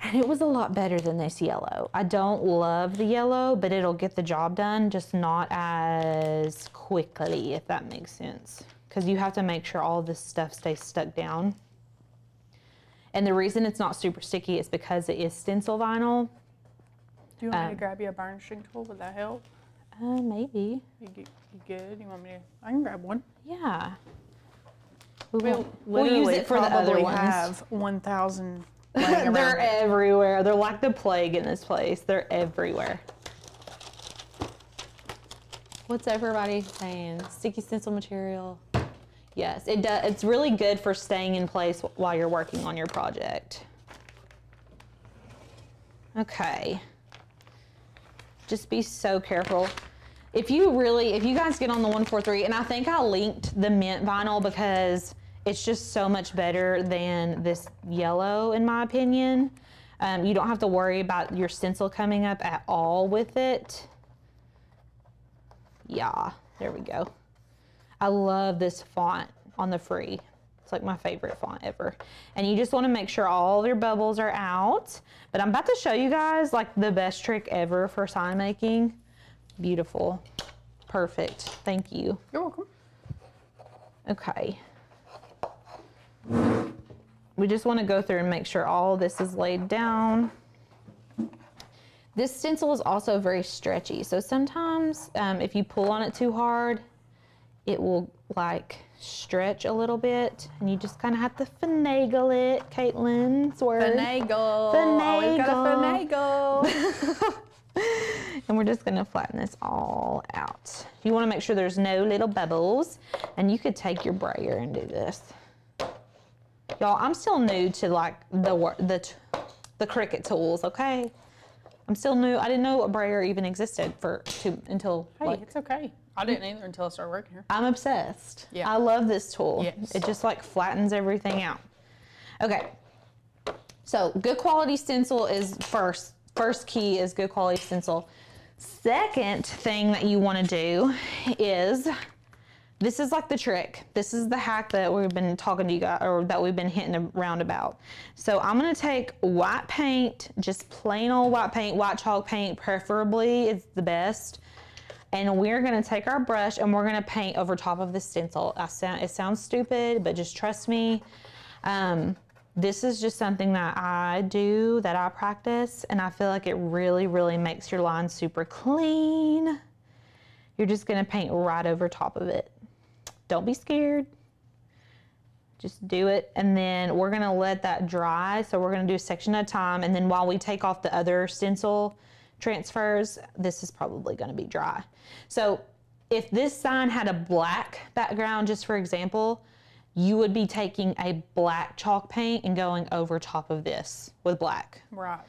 And it was a lot better than this yellow. I don't love the yellow, but it'll get the job done, just not as quickly, if that makes sense. Because you have to make sure all this stuff stays stuck down. And the reason it's not super sticky is because it is stencil vinyl. Do you want um, me to grab you a burnishing tool? Would that help? Uh, maybe. You, you good? You want me to? I can grab one. Yeah. We we'll, we'll use it for the other ones. Have one thousand. They're everywhere. They're like the plague in this place. They're everywhere. What's everybody saying? Sticky stencil material. Yes, it does. It's really good for staying in place while you're working on your project. Okay. Just be so careful. If you really, if you guys get on the one four three, and I think I linked the mint vinyl because it's just so much better than this yellow, in my opinion. Um, you don't have to worry about your stencil coming up at all with it. Yeah, there we go. I love this font on the free. It's like my favorite font ever. And you just want to make sure all of your bubbles are out. But I'm about to show you guys like the best trick ever for sign making. Beautiful. Perfect. Thank you. You're welcome. Okay. We just want to go through and make sure all this is laid down. This stencil is also very stretchy, so sometimes um, if you pull on it too hard, it will like stretch a little bit, and you just kind of have to finagle it. Caitlin's word. Finagle. Finagle. Finagle. And we're just gonna flatten this all out. You want to make sure there's no little bubbles, and you could take your brayer and do this. Y'all, I'm still new to like the the the Cricut tools. Okay, I'm still new. I didn't know a brayer even existed for to until. Hey, like, it's okay. I didn't either until I started working here. I'm obsessed. Yeah, I love this tool. Yes. It just like flattens everything out. Okay, so good quality stencil is first. First key is good quality stencil. Second thing that you want to do is. This is like the trick. This is the hack that we've been talking to you guys, or that we've been hitting around about. So I'm gonna take white paint, just plain old white paint, white chalk paint, preferably, it's the best. And we're gonna take our brush and we're gonna paint over top of the stencil. I sound, it sounds stupid, but just trust me. Um, this is just something that I do, that I practice, and I feel like it really, really makes your line super clean. You're just gonna paint right over top of it. Don't be scared, just do it. And then we're gonna let that dry. So we're gonna do a section at a time. And then while we take off the other stencil transfers, this is probably gonna be dry. So if this sign had a black background, just for example, you would be taking a black chalk paint and going over top of this with black. Right.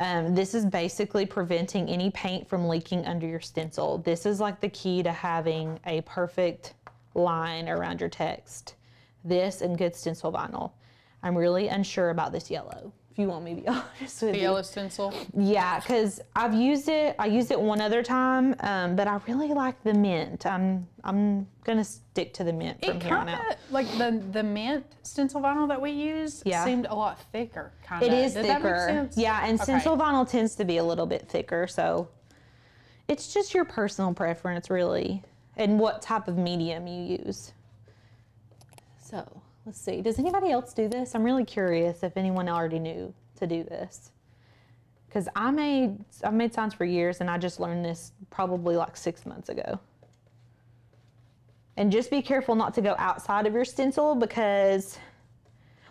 Um, this is basically preventing any paint from leaking under your stencil. This is like the key to having a perfect line around your text. This and good stencil vinyl. I'm really unsure about this yellow, if you want me to be honest with you. The yellow stencil? Yeah, because I've used it, I used it one other time, um, but I really like the mint. I'm I'm gonna stick to the mint from here on out. It kinda, like the, the mint stencil vinyl that we used yeah. seemed a lot thicker, kinda. It is Did thicker. That make sense? Yeah, and okay. Stencil vinyl tends to be a little bit thicker, so it's just your personal preference, really. And what type of medium you use. So let's see, does anybody else do this? I'm really curious if anyone already knew to do this. Because I made, I've made signs for years, and I just learned this probably like six months ago. And just be careful not to go outside of your stencil because,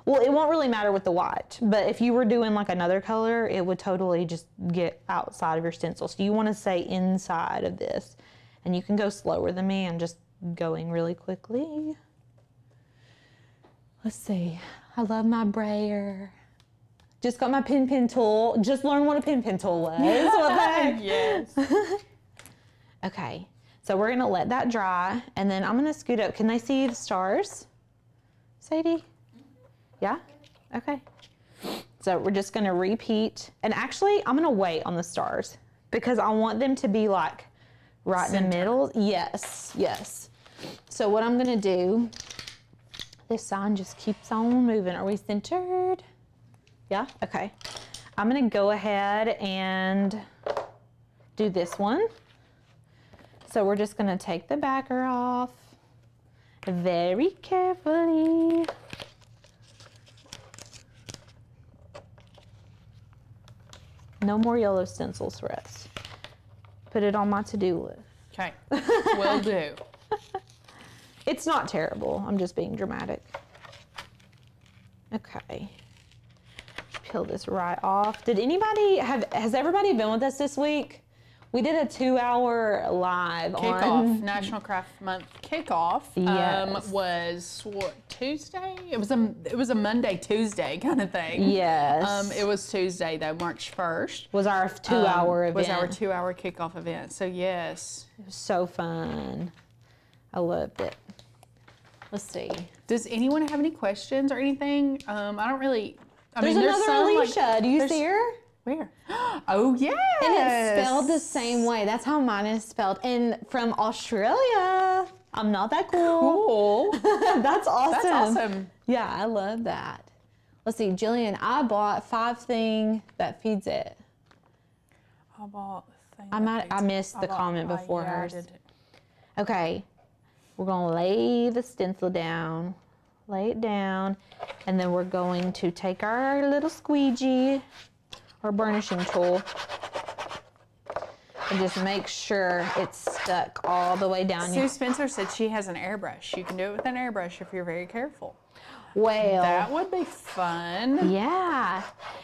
well, it won't really matter with the white, but if you were doing like another color, it would totally just get outside of your stencil. So you want to stay inside of this, and you can go slower than me. I'm just going really quickly. Let's see. I love my brayer. Just got my pin pin tool. Just learned what a pin pin tool was. Yes. Okay. So we're gonna let that dry, and then I'm gonna scoot up. Can they see the stars, Sadie? Yeah? Okay. So we're just gonna repeat. And actually, I'm gonna wait on the stars because I want them to be like right Center. in the middle. Yes, yes. So what I'm gonna do, this sign just keeps on moving. Are we centered? Yeah, okay. I'm gonna go ahead and do this one. So we're just gonna take the backer off very carefully. No more yellow stencils for us. Put it on my to-do list. Okay, will do. It's not terrible, I'm just being dramatic. Okay. Peel this right off. Did anybody have, has everybody been with us this week? We did a two-hour live kickoff, on... National Craft Month kickoff. Yes. Um, was what, Tuesday? It was a it was a Monday Tuesday kind of thing. Yes. Um, it was Tuesday though, March first. Was our two-hour um, event. Was our two-hour kickoff event. So yes, it was so fun. I loved it. Let's see. Does anyone have any questions or anything? Um, I don't really. I there's mean, another there's some, Alicia. Like, do you see her? Where? Oh, yeah. And it's spelled the same way. That's how mine is spelled. And from Australia. I'm not that cool. Cool. That's awesome. That's awesome. Yeah, I love that. Let's see, Jillian, I bought five thing that feeds it. I bought thing I, might, I missed the I comment bought, before I, yeah, hers. I did. Okay, we're going to lay the stencil down. Lay it down. And then we're going to take our little squeegee, our burnishing tool, and just make sure it's stuck all the way down. Sue Spencer said she has an airbrush. You can do it with an airbrush if you're very careful. Well, that would be fun. Yeah.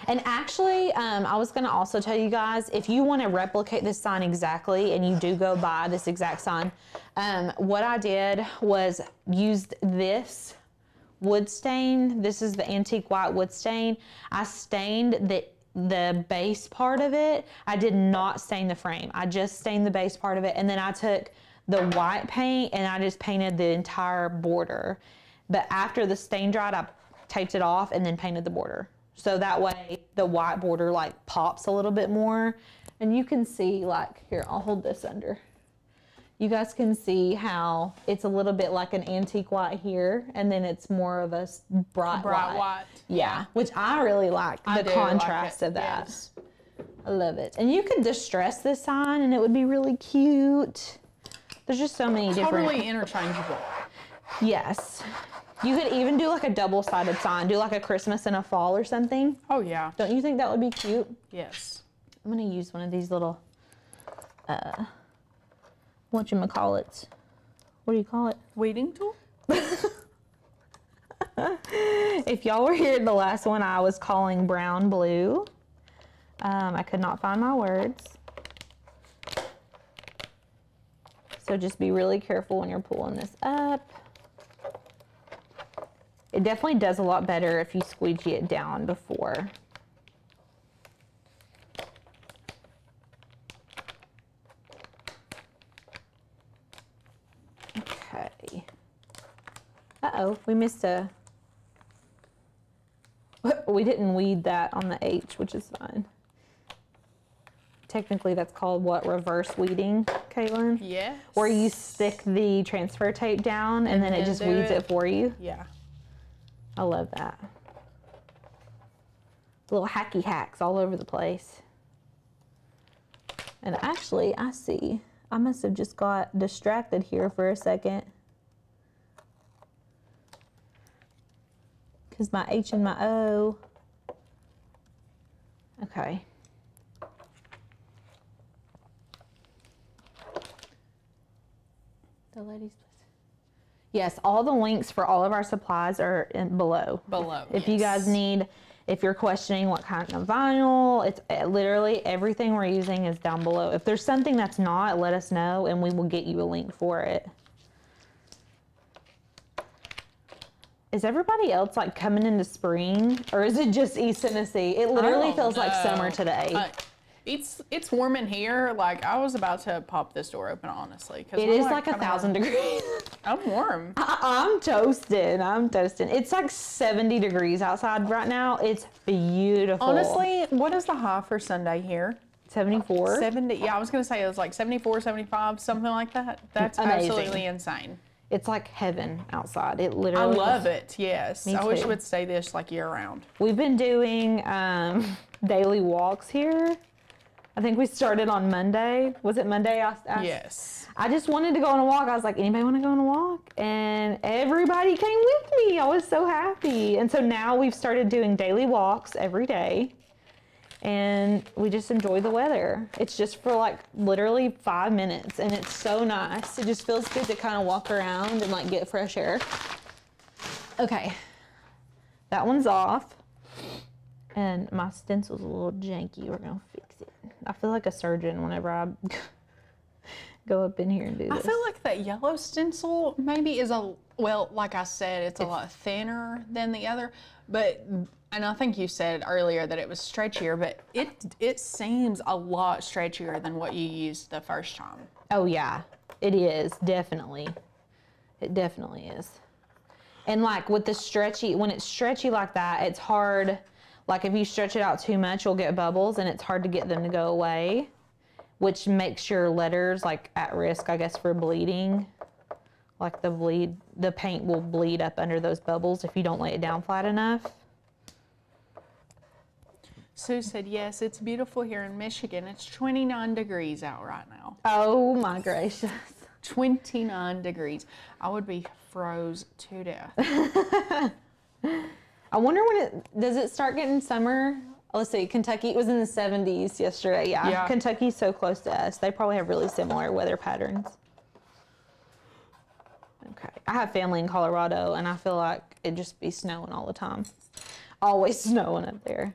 And actually, um, I was going to also tell you guys, if you want to replicate this sign exactly, and you do go buy this exact sign, um, what I did was used this wood stain. This is the antique white wood stain. I stained the the base part of it. I did not stain the frame. I just stained the base part of it, and then I took the white paint and I just painted the entire border. But after the stain dried, I taped it off and then painted the border. So that way the white border like pops a little bit more. And you can see, like, here, I'll hold this under. You guys can see how it's a little bit like an antique white here, and then it's more of a bright, bright white. white. Yeah, which I really like, I the contrast like of that. Yes. I love it. And you could distress this sign, and it would be really cute. There's just so many totally different. Totally interchangeable. Yes. You could even do like a double-sided sign, do like a Christmas and a fall or something. Oh, yeah. Don't you think that would be cute? Yes. I'm going to use one of these little... Uh, whatchamacallit. What do you call it? Weeding tool? If y'all were here, the last one I was calling brown blue. Um, I could not find my words. So just be really careful when you're pulling this up. It definitely does a lot better if you squeegee it down before. Uh-oh, we missed a... We didn't weed that on the H, which is fine. Technically, that's called, what, reverse weeding, Caitlin? Yes. Where you stick the transfer tape down, and, and then, then it just weeds it. it for you? Yeah. I love that. Little hacky hacks all over the place. And actually, I see. I must have just got distracted here for a second. My H and my O. Okay. The ladies. Yes, all the links for all of our supplies are in below. Below. If yes. you guys need, if you're questioning what kind of vinyl, it's it, literally everything we're using is down below. If there's something that's not, let us know and we will get you a link for it. Is everybody else like coming into spring, or is it just East Tennessee? It literally feels know. like summer today. Uh, It's it's warm in here. Like, I was about to pop this door open, honestly. It I'm is like, like a thousand warm. degrees. I'm warm. I, I'm toasted. I'm toasted. It's like seventy degrees outside right now. It's beautiful. Honestly, what is the high for Sunday here? seventy-four. seventy. Yeah, I was going to say it was like seventy-four, seventy-five, something like that. That's Amazing. absolutely insane. It's like heaven outside. It literally I love is. it, yes. Me I too. wish it would stay this like year round. We've been doing um, daily walks here. I think we started on Monday. Was it Monday? I, I, yes. I just wanted to go on a walk. I was like, anybody want to go on a walk? And everybody came with me. I was so happy. And so now we've started doing daily walks every day. And we just enjoy the weather. It's just for like literally five minutes. And it's so nice. It just feels good to kind of walk around and like get fresh air. Okay. That one's off. And my stencil's a little janky. We're going to fix it. I feel like a surgeon whenever I go up in here and do this. I feel like that yellow stencil maybe is a, well, like I said, it's a lot thinner than the other, but, and I think you said earlier that it was stretchier, but it, it seems a lot stretchier than what you used the first time. Oh yeah, it is, definitely. It definitely is. And like with the stretchy, when it's stretchy like that, it's hard. Like if you stretch it out too much, you'll get bubbles and it's hard to get them to go away, which makes your letters like at risk, I guess, for bleeding. Like the bleed, the paint will bleed up under those bubbles if you don't lay it down flat enough. Sue said, yes, it's beautiful here in Michigan. It's twenty-nine degrees out right now. Oh my gracious. twenty-nine degrees. I would be froze to death. I wonder when it, does it start getting summer? Let's see, Kentucky, it was in the seventies yesterday, yeah. yeah. Kentucky's so close to us. They probably have really similar weather patterns. Okay, I have family in Colorado and I feel like it'd just be snowing all the time. Always snowing up there.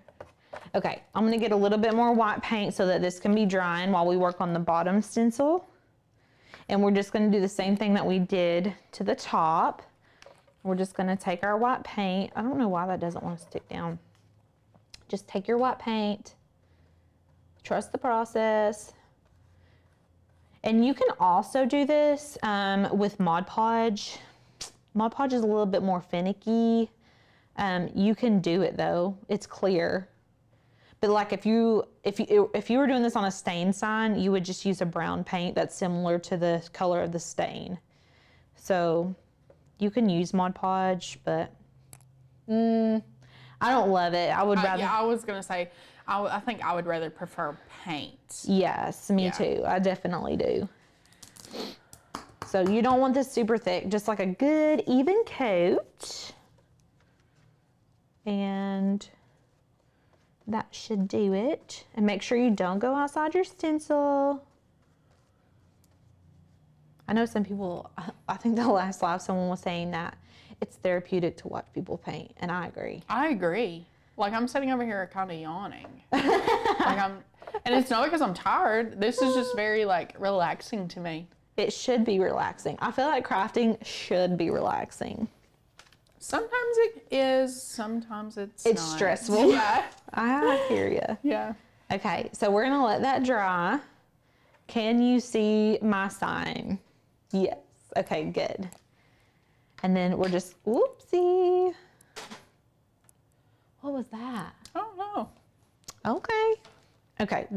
Okay, I'm gonna get a little bit more white paint so that this can be drying while we work on the bottom stencil. And we're just gonna do the same thing that we did to the top. We're just going to take our white paint. I don't know why that doesn't want to stick down. Just take your white paint. Trust the process. And you can also do this um, with Mod Podge. Mod Podge is a little bit more finicky. Um, you can do it though. It's clear. But like if you if you if you were doing this on a stain sign, you would just use a brown paint that's similar to the color of the stain. So. You can use Mod Podge, but mm, I don't love it. I would uh, rather. Yeah, I was gonna say, I, I think I would rather prefer paint. Yes, me yeah. too. I definitely do. So you don't want this super thick, just like a good even coat, and that should do it. And make sure you don't go outside your stencil. I know some people, I think the last live someone was saying that it's therapeutic to watch people paint, and I agree. I agree. Like, I'm sitting over here kind of yawning. like I'm, and it's not because I'm tired. This is just very, like, relaxing to me. It should be relaxing. I feel like crafting should be relaxing. Sometimes it is. Sometimes it's It's not. stressful. Yeah. I hear you. Yeah. Okay, so we're going to let that dry. Can you see my sign? Yes. Okay, good. And then we're just, whoopsie. What was that? I don't know. Okay. Okay,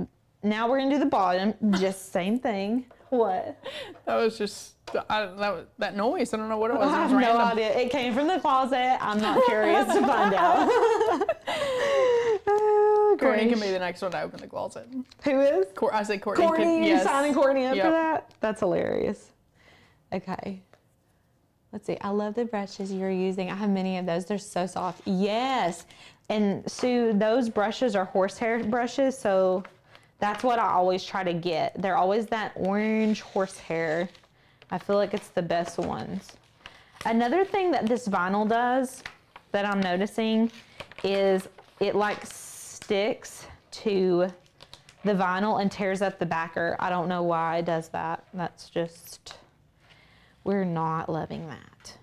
now we're gonna do the bottom, just same thing. What? That was just, I, that, that noise, I don't know what it was. I have no idea. It came from the closet. I'm not curious to find out. oh, Courtney can be the next one to open the closet. Who is? Cor I said Courtney. Courtney, can, yes. You're signing Courtney up yep. for that? That's hilarious. Okay. Let's see, I love the brushes you're using. I have many of those, they're so soft. Yes, and Sue, those brushes are horsehair brushes, so that's what I always try to get. They're always that orange horsehair I feel like it's the best ones. Another thing that this vinyl does that I'm noticing is it like sticks to the vinyl and tears up the backer. I don't know why it does that. That's just, we're not loving that.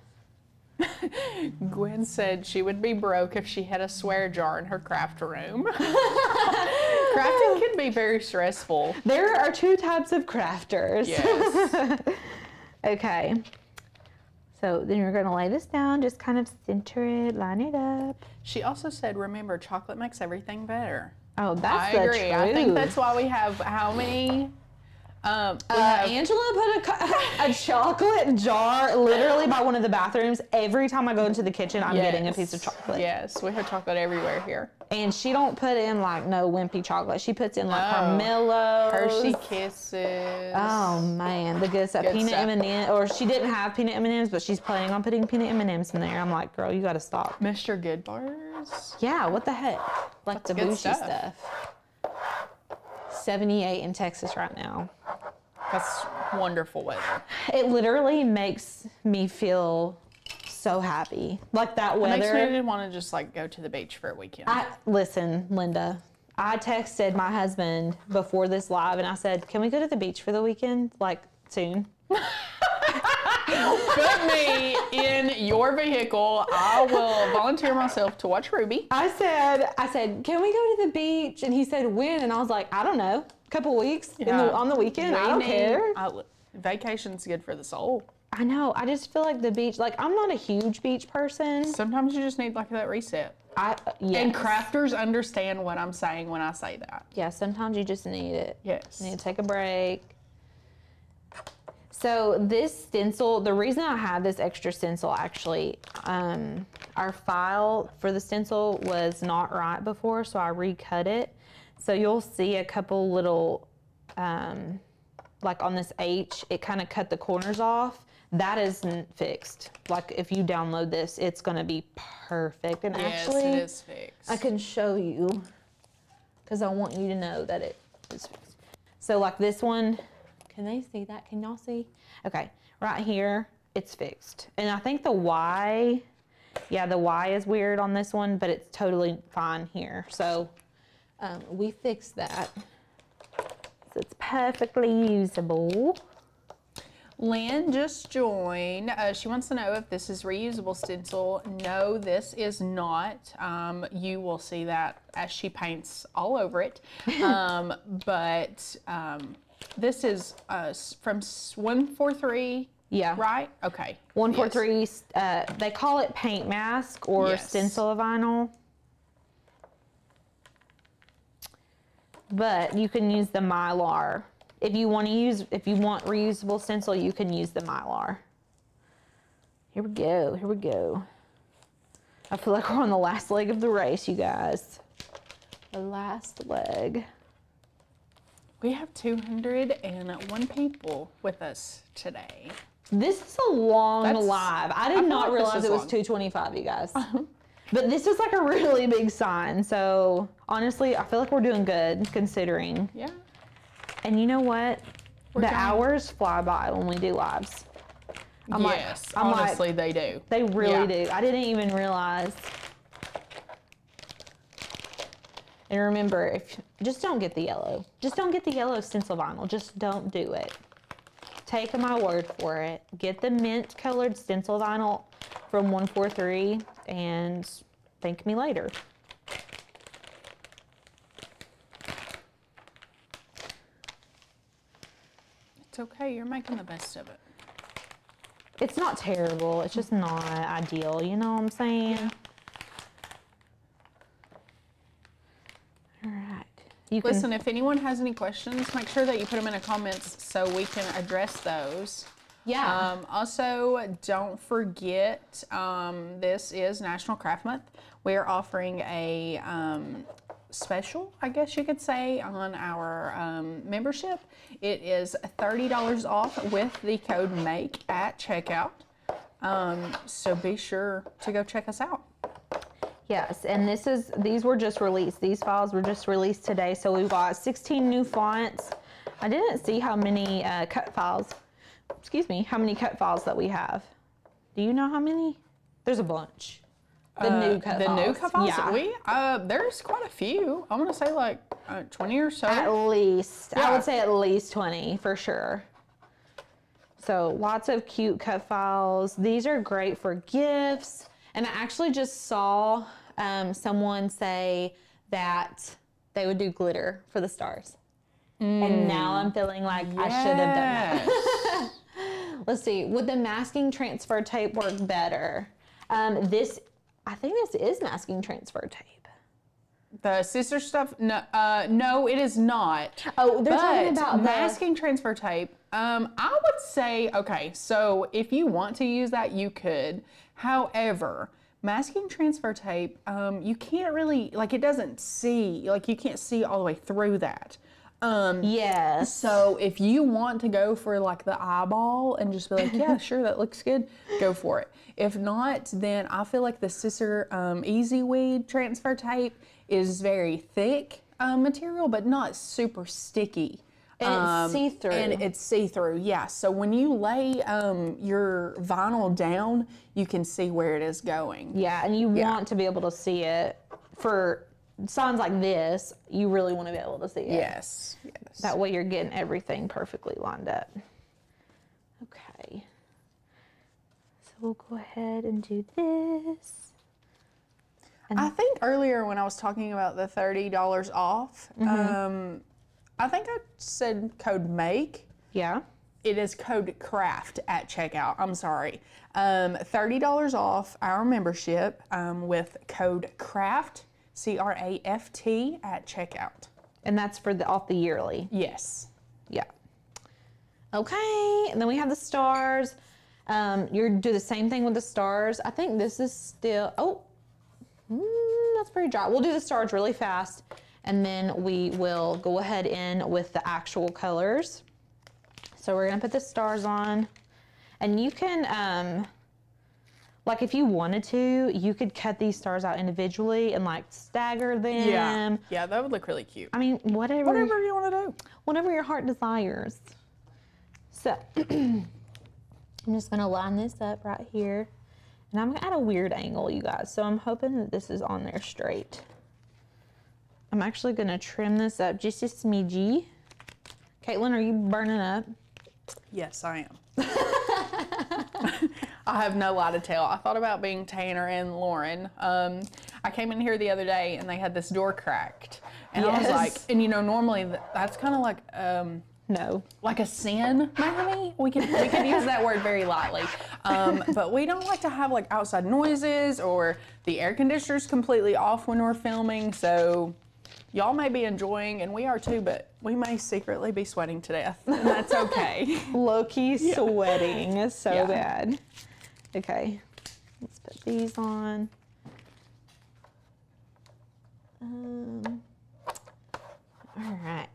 Gwen said she would be broke if she had a swear jar in her craft room. Crafting can be very stressful. There are two types of crafters. Yes. Okay. So then you're gonna lay this down, just kind of center it, line it up. She also said, remember, chocolate makes everything better. Oh, that's the truth. I agree. I think that's why we have how many? Um, uh, have... Angela put a, a chocolate jar literally by one of the bathrooms. Every time I go into the kitchen, I'm yes. getting a piece of chocolate. Yes, we have chocolate everywhere here. And she don't put in like no wimpy chocolate. She puts in like oh, Carmelo, Hershey Kisses. Oh man, the good stuff. Good peanut stuff. M and M's, or she didn't have peanut M and M's, but she's planning on putting peanut M and M's in there. I'm like, girl, you got to stop. Mister Good Bars. Yeah, what the heck? Like the bushy stuff. stuff. seventy-eight in Texas right now. That's wonderful weather. It literally makes me feel so happy. Like that weather. It makes me want to just like go to the beach for a weekend. I, listen, Linda, I texted my husband before this live and I said, can we go to the beach for the weekend? Like soon. Put me in your vehicle. I will volunteer myself to watch Ruby. I said, I said, can we go to the beach? And he said, when? And I was like, I don't know. A couple weeks yeah. in the, on the weekend. We I don't need, care. I, vacation's good for the soul. I know. I just feel like the beach, like I'm not a huge beach person. Sometimes you just need like that reset. I yes. And crafters understand what I'm saying when I say that. Yeah, sometimes you just need it. Yes. You need to take a break. So this stencil, the reason I had this extra stencil actually, um, our file for the stencil was not right before, so I recut it. So you'll see a couple little, um, like on this H, it kind of cut the corners off. That isn't fixed. Like if you download this, it's gonna be perfect. And yes, actually, it is fixed. I can show you, because I want you to know that it is fixed. So like this one, can they see that? Can y'all see? Okay, right here, it's fixed. And I think the Y, yeah, the Y is weird on this one, but it's totally fine here. So um, we fixed that. So it's perfectly usable. Lynn just joined. Uh, she wants to know if this is reusable stencil. No, this is not. Um, you will see that as she paints all over it. Um, but... Um, This is uh, from one forty-three, yeah. right? Okay. one forty-three, yes. uh, they call it paint mask or yes. stencil vinyl. But you can use the Mylar. If you want to use, if you want reusable stencil, you can use the Mylar. Here we go, here we go. I feel like we're on the last leg of the race, you guys. The last leg. We have two hundred and one people with us today. This is a long That's, live. I did I not like realize it long. Was two twenty-five, you guys. Uh-huh. But this is like a really big sign. So honestly, I feel like we're doing good considering. Yeah. And you know what? We're the hours fly by when we do lives. I'm yes, like, I'm honestly like, they do. They really yeah. do. I didn't even realize. And remember, if just don't get the yellow. Just don't get the yellow stencil vinyl. Just don't do it. Take my word for it. Get the mint colored stencil vinyl from one forty-three and thank me later. It's okay. You're making the best of it. It's not terrible. It's just not ideal. You know what I'm saying? Yeah. You Listen, can, if anyone has any questions, make sure that you put them in the comments so we can address those. Yeah. Um, also, don't forget, um, this is National Craft Month. We are offering a um, special, I guess you could say, on our um, membership. It is thirty dollars off with the code MAKE at checkout. Um, so be sure to go check us out. Yes, and this is these were just released. These files were just released today, so we've got sixteen new fonts. I didn't see how many uh, cut files excuse me, how many cut files that we have. Do you know how many? There's a bunch. The uh, new cut the files. The new cut files? Yeah. We, uh, there's quite a few. I want to say like uh, twenty or so. At least. Yeah. I would say at least twenty for sure. So lots of cute cut files. These are great for gifts. And I actually just saw um, someone say that they would do glitter for the stars. Mm. And now I'm feeling like yes. I should have done that. Let's see. Would the masking transfer tape work better? Um, this, I think this is masking transfer tape. The Sister stuff? No, uh, no it is not. Oh, they're but talking about masking the... transfer tape. Um, I would say, okay, so if you want to use that, you could. However, masking transfer tape, um, you can't really, like it doesn't see, like you can't see all the way through that. Um, yes. So if you want to go for like the eyeball and just be like, yeah, sure, that looks good, go for it. If not, then I feel like the Scissor um, Easyweed transfer tape is very thick uh, material, but not super sticky. And um, it's see-through. And it's see-through, yeah. So when you lay um, your vinyl down, you can see where it is going. Yeah, and you yeah. want to be able to see it for... Signs like this, you really want to be able to see it. Yes, yes. That way you're getting everything perfectly lined up. Okay. So we'll go ahead and do this. And I think earlier when I was talking about the thirty dollars off, mm-hmm. um, I think I said code MAKE. Yeah. It is code CRAFT at checkout. I'm sorry. Um, thirty dollars off our membership um, with code CRAFT. C R A F T at checkout. And that's for the off the yearly? Yes. Yeah. Okay, and then we have the stars. Um, you do the same thing with the stars. I think this is still, oh, mm, that's pretty dry. We'll do the stars really fast, and then we will go ahead in with the actual colors. So we're gonna put the stars on, and you can, um, like if you wanted to, you could cut these stars out individually and like stagger them. Yeah, yeah, that would look really cute. I mean, whatever. Whatever you want to do. Whatever your heart desires. So, I'm just gonna line this up right here. And I'm at a weird angle, you guys. So I'm hoping that this is on there straight. I'm actually gonna trim this up just a smidgy. Caitlin, are you burning up? Yes, I am. I have no lie to tell. I thought about being Tanner and Lauren. Um, I came in here the other day and they had this door cracked. And yes. I was like, and you know, normally that's kind of like, um, no, like a sin, maybe. We can, we can use that word very lightly. Um, but we don't like to have like outside noises or the air conditioner's completely off when we're filming. So y'all may be enjoying, and we are too, but we may secretly be sweating to death. And that's okay. Low-key yeah. sweating is so yeah. bad. Okay, let's put these on. Um, all right,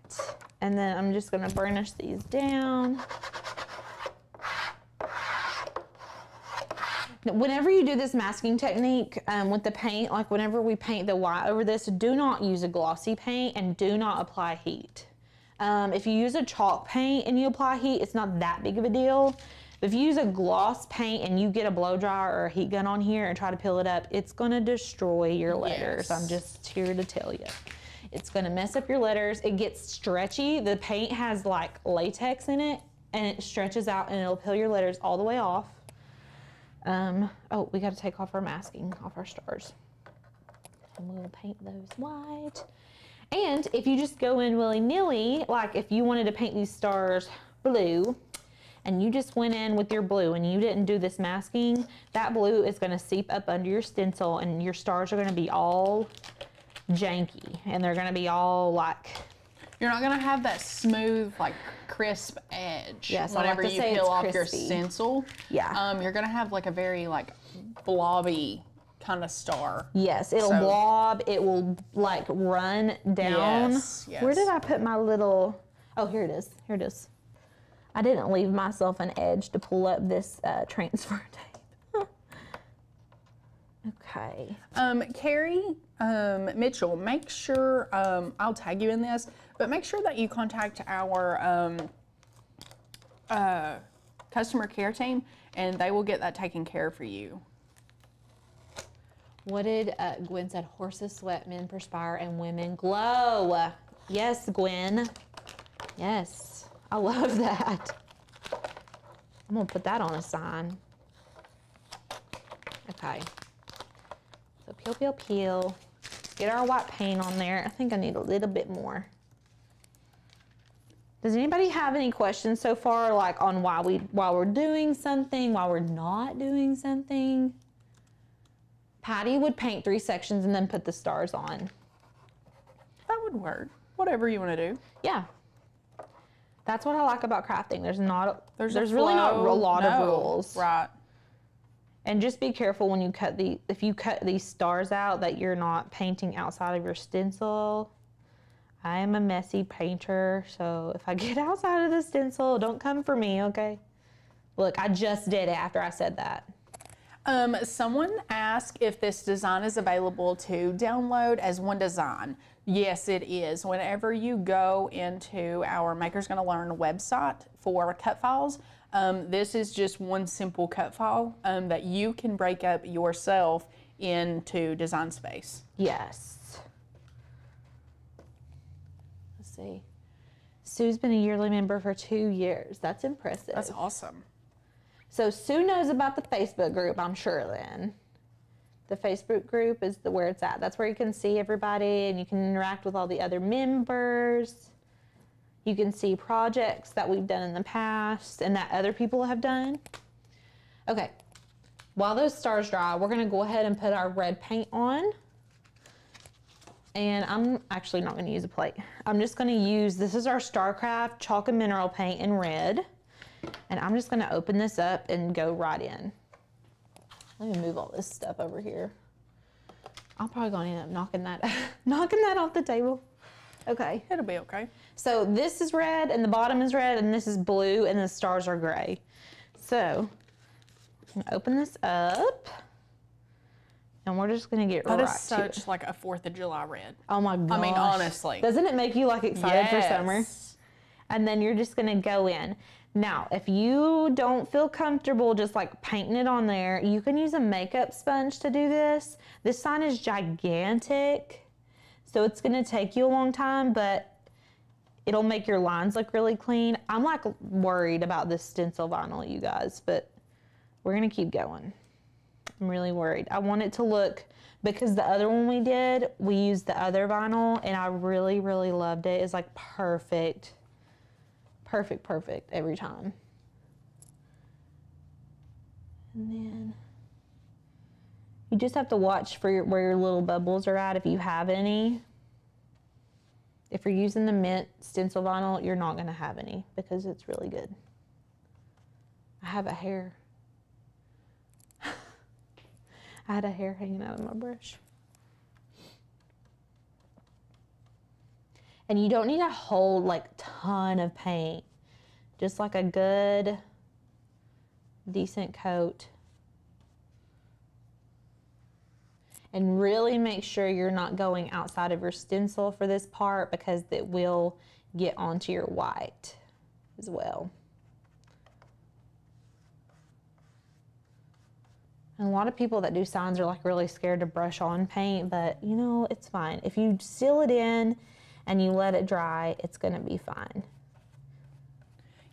and then I'm just gonna burnish these down. Whenever you do this masking technique um, with the paint, like whenever we paint the white over this, do not use a glossy paint and do not apply heat. Um, if you use a chalk paint and you apply heat, it's not that big of a deal. If you use a gloss paint and you get a blow dryer or a heat gun on here and try to peel it up, it's gonna destroy your letters. Yes. I'm just here to tell you. It's gonna mess up your letters. It gets stretchy. The paint has like latex in it and it stretches out and it'll peel your letters all the way off. Um, oh, we gotta take off our masking, off our stars. And we'll paint those white. And if you just go in willy-nilly, like if you wanted to paint these stars blue, and you just went in with your blue and you didn't do this masking, that blue is gonna seep up under your stencil and your stars are gonna be all janky and they're gonna be all like... You're not gonna have that smooth, like crisp edge. Yes, whenever you peel off your stencil. Yeah. Um, you're gonna have like a very like blobby kind of star. Yes, it'll so. blob, it will like run down. Yes, yes. Where did I put my little, oh, here it is, here it is. I didn't leave myself an edge to pull up this uh, transfer tape. Okay. Um, Carrie um, Mitchell, make sure, um, I'll tag you in this, but make sure that you contact our um, uh, customer care team, and they will get that taken care of for you. What did uh, Gwen said? Horses sweat, men perspire, and women glow. Yes, Gwen. Yes, I love that. I'm gonna put that on a sign. Okay. So peel, peel, peel. Get our white paint on there. I think I need a little bit more. Does anybody have any questions so far, like on why we why we're doing something, why we're not doing something? Patty would paint three sections and then put the stars on. That would work. Whatever you want to do. Yeah. That's what I like about crafting. There's not there's, there's really not a lot no. of rules. Right. And just be careful when you cut the if you cut these stars out that you're not painting outside of your stencil. I am a messy painter, so if I get outside of the stencil, don't come for me, okay? Look, I just did it after I said that. Um, someone asked if this design is available to download as one design. Yes, it is. Whenever you go into our Makers Gonna Learn website for cut files, um, this is just one simple cut file um, that you can break up yourself into Design Space. Yes. See. Sue's been a yearly member for two years. That's impressive. That's awesome. So Sue knows about the Facebook group, I'm sure then. The Facebook group is the where it's at. That's where you can see everybody and you can interact with all the other members. You can see projects that we've done in the past and that other people have done. Okay, while those stars dry, we're gonna go ahead and put our red paint on. And I'm actually not going to use a plate. I'm just going to use, this is our StarCraft chalk and mineral paint in red. And I'm just going to open this up and go right in. Let me move all this stuff over here. I'm probably going to end up knocking that, knocking that off the table. Okay. It'll be okay. So this is red and the bottom is red and this is blue and the stars are gray. So I'm going to open this up. And we're just gonna get right to it. That is such like a fourth of July red. Oh my gosh. I mean, honestly. Doesn't it make you like excited yes. for summer? And then you're just gonna go in. Now, if you don't feel comfortable just like painting it on there, you can use a makeup sponge to do this. This sign is gigantic. So it's gonna take you a long time, but it'll make your lines look really clean. I'm like worried about this stencil vinyl, you guys, but we're gonna keep going. I'm really worried. I want it to look, because the other one we did, we used the other vinyl and I really, really loved it. It's like perfect, perfect, perfect every time. And then you just have to watch for your, where your little bubbles are at if you have any. If you're using the mint stencil vinyl, you're not gonna have any because it's really good. I have a hair. I had a hair hanging out of my brush. And you don't need a whole like ton of paint. Just like a good, decent coat. And really make sure you're not going outside of your stencil for this part because it will get onto your white as well. And a lot of people that do signs are like really scared to brush on paint, but you know, it's fine. If you seal it in and you let it dry, it's gonna be fine.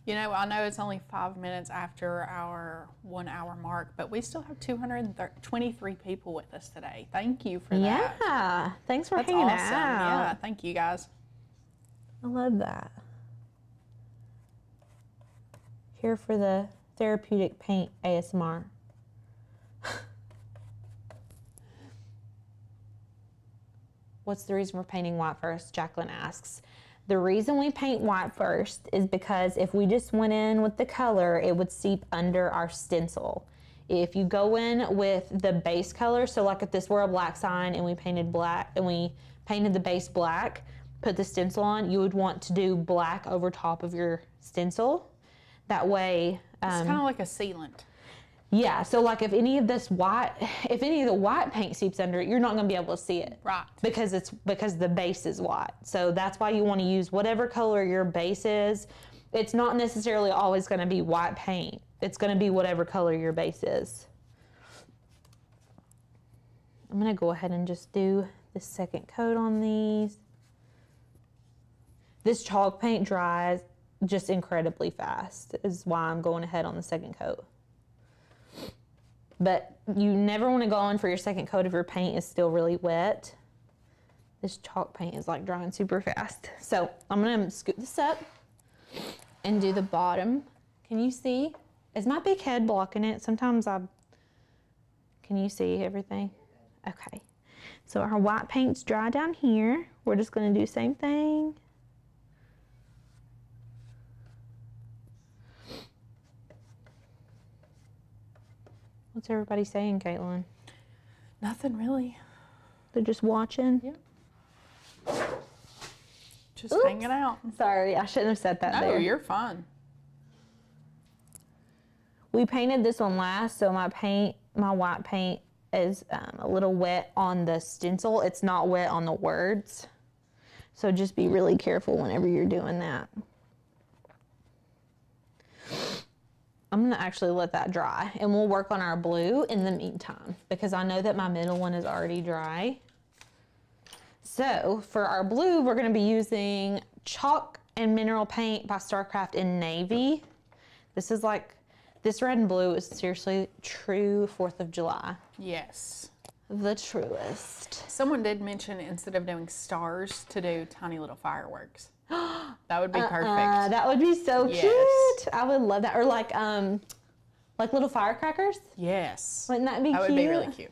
You know, I know it's only five minutes after our one hour mark, but we still have two hundred twenty-three people with us today. Thank you for that. Yeah, thanks for That's hanging awesome. Out. Yeah, thank you guys. I love that. Here for the therapeutic paint A S M R. What's the reason we're painting white first? Jacqueline asks. The reason we paint white first is because if we just went in with the color, it would seep under our stencil. If you go in with the base color, so like if this were a black sign and we painted black and we painted the base black, put the stencil on, you would want to do black over top of your stencil. That way, um, it's kind of like a sealant. Yeah, so like if any of this white, if any of the white paint seeps under it, you're not gonna be able to see it. Right. Because it's, because the base is white. So that's why you wanna use whatever color your base is. It's not necessarily always gonna be white paint. It's going to be whatever color your base is. I'm going to go ahead and just do the second coat on these. This chalk paint dries just incredibly fast, is why I'm going ahead on the second coat. But you never want to go on for your second coat if your paint is still really wet. This chalk paint is like drying super fast. So I'm going to scoop this up and do the bottom. Can you see? Is my big head blocking it? Sometimes I, can you see everything? Okay. So our white paint's dry down here. We're just going to do the same thing. What's everybody saying, Caitlin? Nothing really. They're just watching? Yeah. Just Oops. hanging out. Sorry, I shouldn't have said that no, there. No, you're fine. We painted this one last, so my paint, my white paint is um, a little wet on the stencil. It's not wet on the words. So just be really careful whenever you're doing that. I'm gonna actually let that dry and we'll work on our blue in the meantime because I know that my middle one is already dry. So for our blue, we're gonna be using chalk and mineral paint by StarCraft in navy. This is like, this red and blue is seriously true fourth of July. Yes. The truest. Someone did mention instead of doing stars to do tiny little fireworks. That would be perfect. Uh, that would be so yes. cute. I would love that. Or like um, like little firecrackers. Yes. Wouldn't that be that cute? That would be really cute.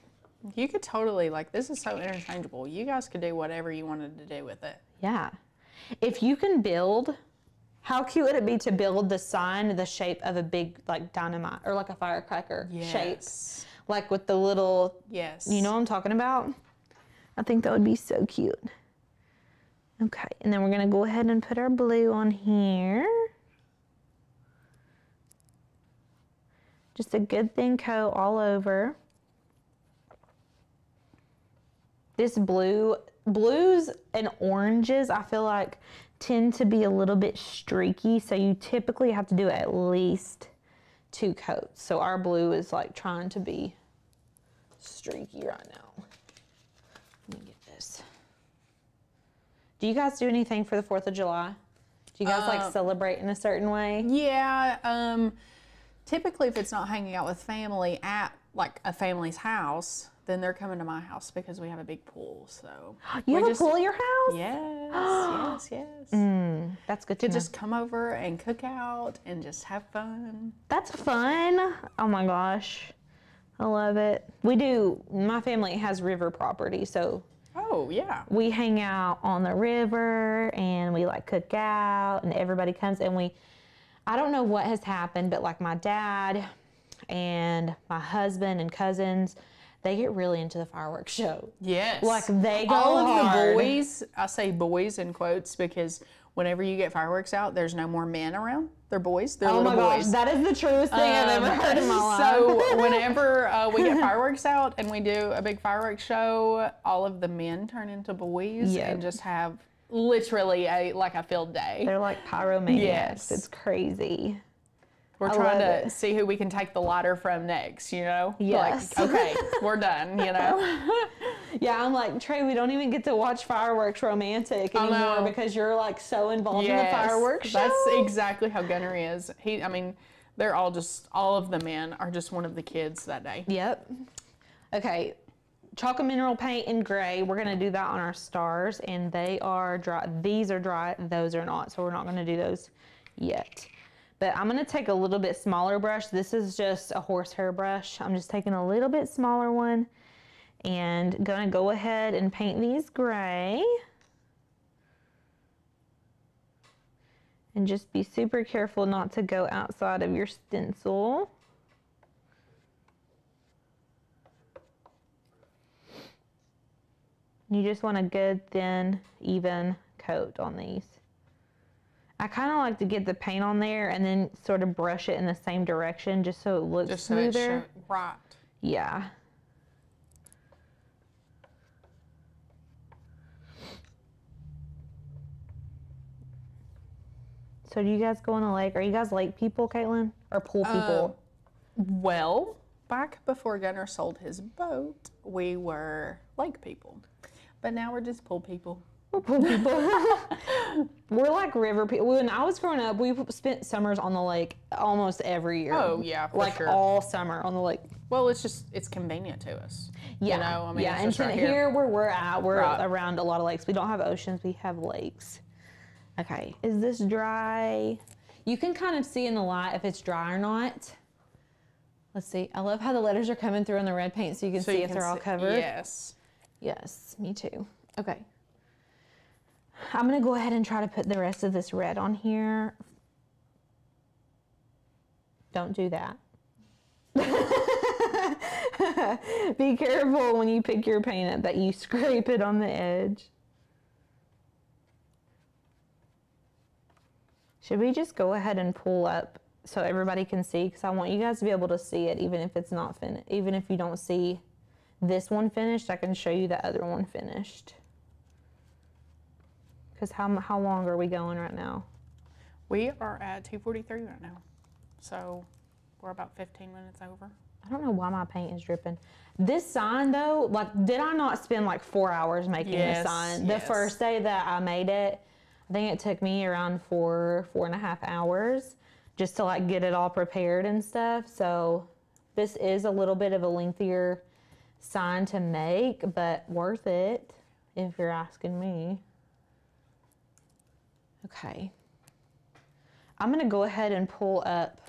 You could totally, like, this is so interchangeable. You guys could do whatever you wanted to do with it. Yeah. If you can build, how cute would it be to build the sign the shape of a big, like, dynamite or like a firecracker yes. shape? Like with the little, yes. you know what I'm talking about? I think that would be so cute. Okay, and then we're gonna go ahead and put our blue on here. Just a good thin coat all over. This blue, blues and oranges, I feel like tend to be a little bit streaky, so you typically have to do at least two coats. So our blue is like trying to be streaky right now. Let me get this. Do you guys do anything for the fourth of July? Do you guys um, like celebrate in a certain way? Yeah. Um, typically, if it's not hanging out with family at like a family's house, then they're coming to my house because we have a big pool. So you have just, a pool at your house? Yes, yes, yes. Mm, that's good to know. Just come over and cook out and just have fun. That's fun. Oh my gosh, I love it. We do. My family has river property, so. Oh, yeah. We hang out on the river and we like cook out and everybody comes and we, I don't know what has happened, but like my dad and my husband and cousins, they get really into the fireworks show. Yes. Like they go All of hard. the boys, I say boys in quotes because whenever you get fireworks out, there's no more men around. They're boys. They're oh little boys. Oh my gosh, that is the truest thing um, I've ever heard in my life. So whenever uh, we get fireworks out and we do a big fireworks show, all of the men turn into boys yep. and just have literally a like a field day. They're like pyromaniacs. Yes. It's crazy. We're I trying to it. see who we can take the lighter from next, you know? Yes. Like, okay, we're done, you know? Yeah, I'm like, Trey, we don't even get to watch Fireworks Romantic anymore because you're like so involved yes. in the fireworks show. That's exactly how Gunner is. He, I mean, they're all just, all of the men are just one of the kids that day. Yep. Okay, chalk and mineral paint in gray. We're gonna do that on our stars and they are dry. These are dry, those are not. So we're not gonna do those yet. But I'm gonna take a little bit smaller brush. This is just a horsehair brush. I'm just taking a little bit smaller one and gonna go ahead and paint these gray. And just be super careful not to go outside of your stencil. You just want a good, thin, even coat on these. I kind of like to get the paint on there and then sort of brush it in the same direction just so it looks just smoother. Just so it's right. Yeah. So do you guys go on the lake? Are you guys lake people, Caitlin? Or pool people? Uh, Well, back before Gunnar sold his boat, we were lake people. But now we're just pool people. We're pool people. We're like river people. When I was growing up, we spent summers on the lake almost every year. Oh, yeah, for Like sure. all summer on the lake. Well, it's just, it's convenient to us. Yeah. You know, I mean, yeah, it's and just right here. here where we're at, we're right. around a lot of lakes. We don't have oceans, we have lakes. Okay, is this dry? You can kind of see in the light if it's dry or not. Let's see, I love how the letters are coming through on the red paint so you can so see you if can they're see, all covered. Yes. Yes, me too. Okay. I'm gonna go ahead and try to put the rest of this red on here. Don't do that. Be careful when you pick your paint up that you scrape it on the edge. Should we just go ahead and pull up so everybody can see? Because I want you guys to be able to see it even if it's not finished. Even if you don't see this one finished, I can show you the other one finished. Because how, how long are we going right now? We are at two forty-three right now. So we're about fifteen minutes over. I don't know why my paint is dripping. This sign though, like, did I not spend like four hours making yes, this sign? The yes. first day that I made it, I think it took me around four, four and a half hours just to like get it all prepared and stuff. So this is a little bit of a lengthier sign to make, but worth it if you're asking me. Okay. I'm gonna go ahead and pull up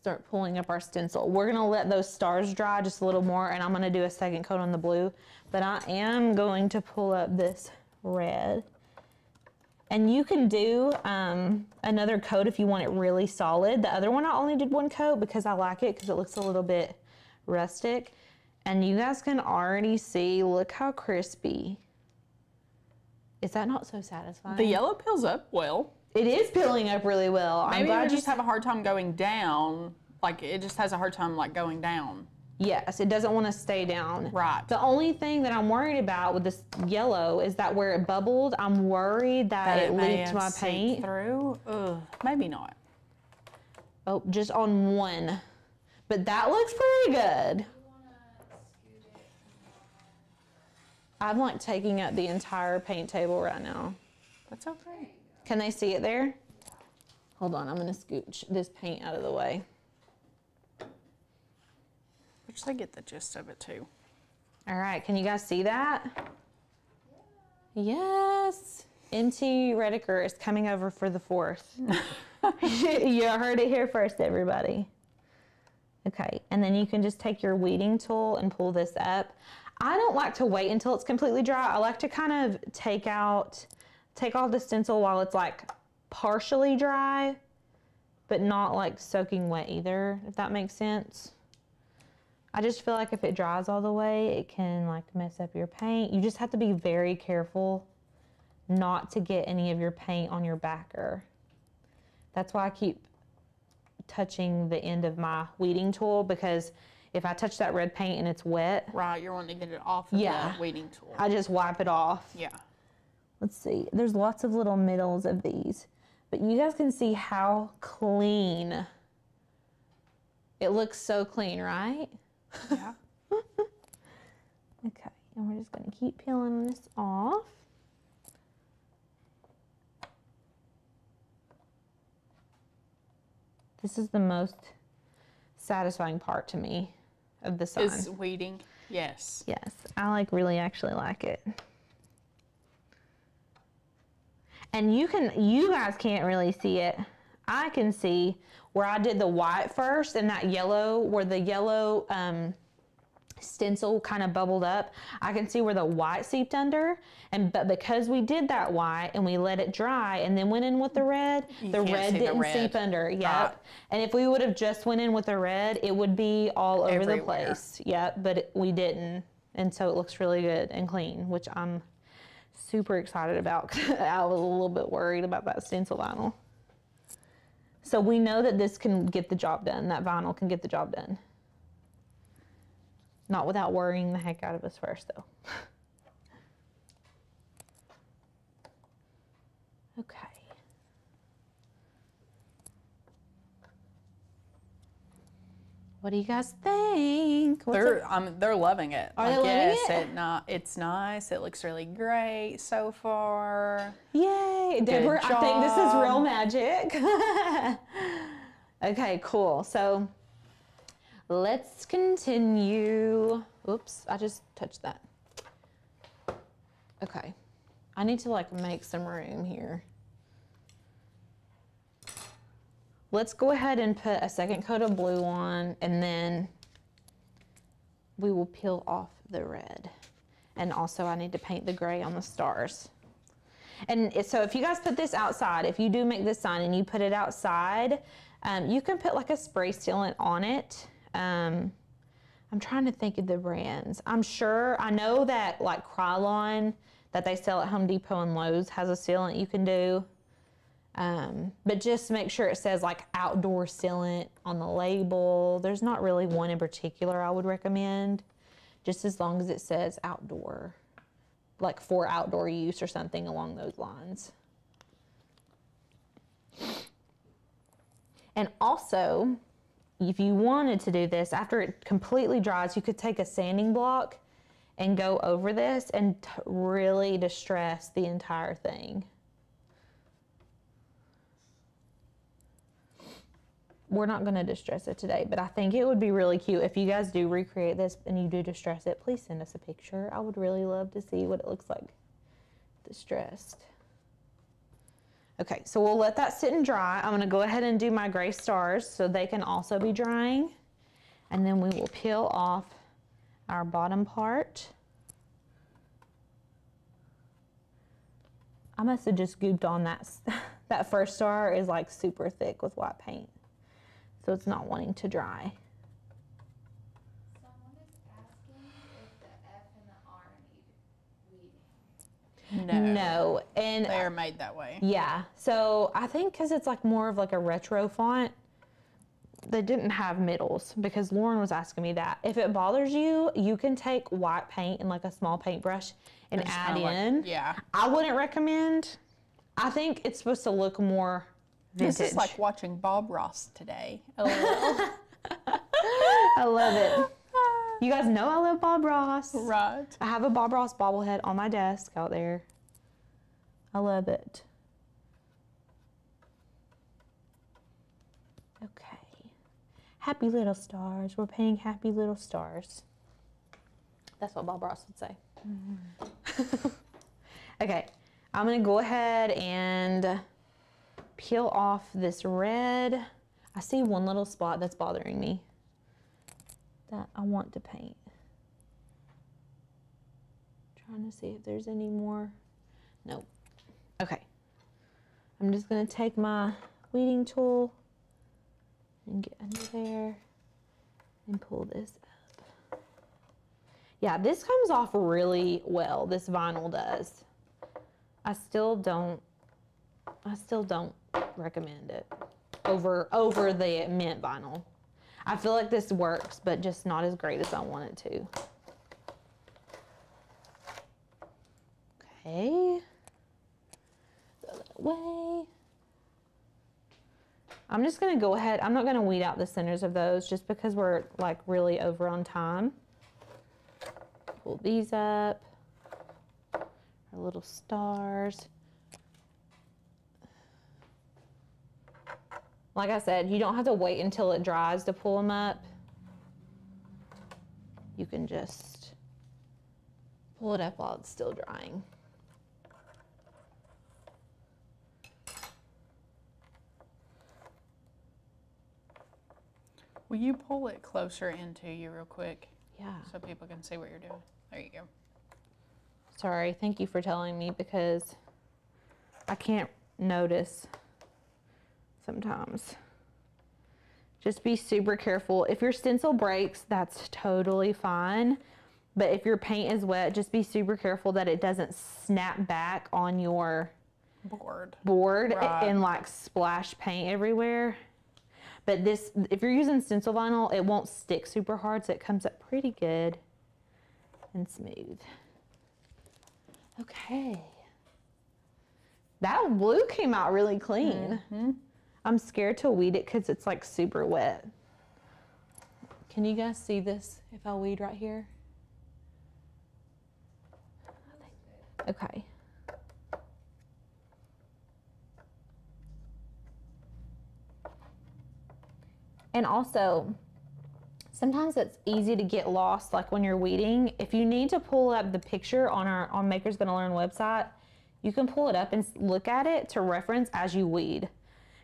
start pulling up our stencil. We're gonna let those stars dry just a little more and I'm gonna do a second coat on the blue, but I am going to pull up this red. And you can do um, another coat if you want it really solid. The other one I only did one coat because I like it because it looks a little bit rustic. And you guys can already see, look how crispy. Is that not so satisfying? The yellow peels up well. It is peeling up really well. Maybe I'm glad you just have a hard time going down. Like it just has a hard time like going down. Yes, it doesn't want to stay down. Right. The only thing that I'm worried about with this yellow is that where it bubbled, I'm worried that, that it, it leaked my paint through. Ugh, maybe not. Oh, just on one. But that looks pretty good. I'm like taking up the entire paint table right now. That's okay. Can they see it there? Hold on, I'm gonna scooch this paint out of the way. Which they get the gist of it too. All right, can you guys see that? Yes, M T Rediker is coming over for the fourth. You heard it here first, everybody. Okay, and then you can just take your weeding tool and pull this up. I don't like to wait until it's completely dry. I like to kind of take out Take all the stencil while it's like partially dry, but not like soaking wet either, if that makes sense. I just feel like if it dries all the way, it can like mess up your paint. You just have to be very careful not to get any of your paint on your backer. That's why I keep touching the end of my weeding tool, because if I touch that red paint and it's wet. Right, you're wanting to get it off of yeah, the weeding tool. I just wipe it off. Yeah. Let's see, there's lots of little middles of these, but you guys can see how clean. It looks so clean, right? Yeah. Okay, and we're just gonna keep peeling this off. This is the most satisfying part to me of the sign. Is weeding, yes. Yes, I like really actually like it. And you can, you guys can't really see it. I can see where I did the white first and that yellow, where the yellow um, stencil kind of bubbled up. I can see where the white seeped under. And but because we did that white and we let it dry and then went in with the red, you the red didn't the red. seep under. Yep. Uh, and if we would have just went in with the red, it would be all over everywhere. the place. Yep. But it, we didn't, and so it looks really good and clean, which I'm super excited about. I was a little bit worried about that stencil vinyl. So we know that this can get the job done. That vinyl can get the job done. Not without worrying the heck out of us first, though. Okay. What do you guys think? What's they're um, they're loving it. Are they loving it? it not, it's nice. It looks really great so far. Yay, Deborah! I think this is real magic. Okay, cool. So let's continue. Oops, I just touched that. Okay, I need to like make some room here. Let's go ahead and put a second coat of blue on, and then we will peel off the red. And also I need to paint the gray on the stars. And so if you guys put this outside, if you do make this sign and you put it outside, um, you can put like a spray sealant on it. Um, I'm trying to think of the brands. I'm sure, I know that like Krylon that they sell at Home Depot and Lowe's has a sealant you can do. Um, but just make sure it says like outdoor sealant on the label. There's not really one in particular I would recommend, just as long as it says outdoor, like for outdoor use or something along those lines. And also, if you wanted to do this, after it completely dries, you could take a sanding block and go over this and t- really distress the entire thing. We're not going to distress it today, but I think it would be really cute if you guys do recreate this and you do distress it. Please send us a picture. I would really love to see what it looks like distressed. Okay, so we'll let that sit and dry. I'm going to go ahead and do my gray stars so they can also be drying. And then we will peel off our bottom part. I must have just gooped on that. That first star is like super thick with white paint, so it's not wanting to dry. Someone is asking if the F and the R need weeding. No. No. And they are made that way. Yeah. So I think because it's like more of like a retro font, they didn't have middles, because Lauren was asking me that. If it bothers you, you can take white paint and like a small paintbrush and it's add in. Like, yeah. I wouldn't recommend. I think it's supposed to look more vintage. This is like watching Bob Ross today. I love it. You guys know I love Bob Ross. Right. I have a Bob Ross bobblehead on my desk out there. I love it. Okay. Happy little stars. We're painting happy little stars. That's what Bob Ross would say. Mm-hmm. Okay. I'm going to go ahead and peel off this red. I see one little spot that's bothering me that I want to paint. I'm trying to see if there's any more. Nope. Okay. I'm just going to take my weeding tool and get under there and pull this up. Yeah, this comes off really well. This vinyl does. I still don't I still don't recommend it over over the mint vinyl. I feel like this works, but just not as great as I want it to. Okay. Throw that away. I'm just gonna go ahead, I'm not gonna weed out the centers of those just because we're like really over on time. Pull these up. Our little stars. Like I said, you don't have to wait until it dries to pull them up. You can just pull it up while it's still drying. Will you pull it closer into you real quick? Yeah. So people can see what you're doing. There you go. Sorry, thank you for telling me, because I can't notice sometimes. Just be super careful. If your stencil breaks, that's totally fine. But if your paint is wet, just be super careful that it doesn't snap back on your board, board right. and like splash paint everywhere. But this, if you're using stencil vinyl, it won't stick super hard, so it comes up pretty good and smooth. Okay. That blue came out really clean. Mm-hmm. I'm scared to weed it because it's like super wet. Can you guys see this if I weed right here? Okay. And also, sometimes it's easy to get lost, like when you're weeding. If you need to pull up the picture on our on Makers Gonna Learn website, you can pull it up and look at it to reference as you weed.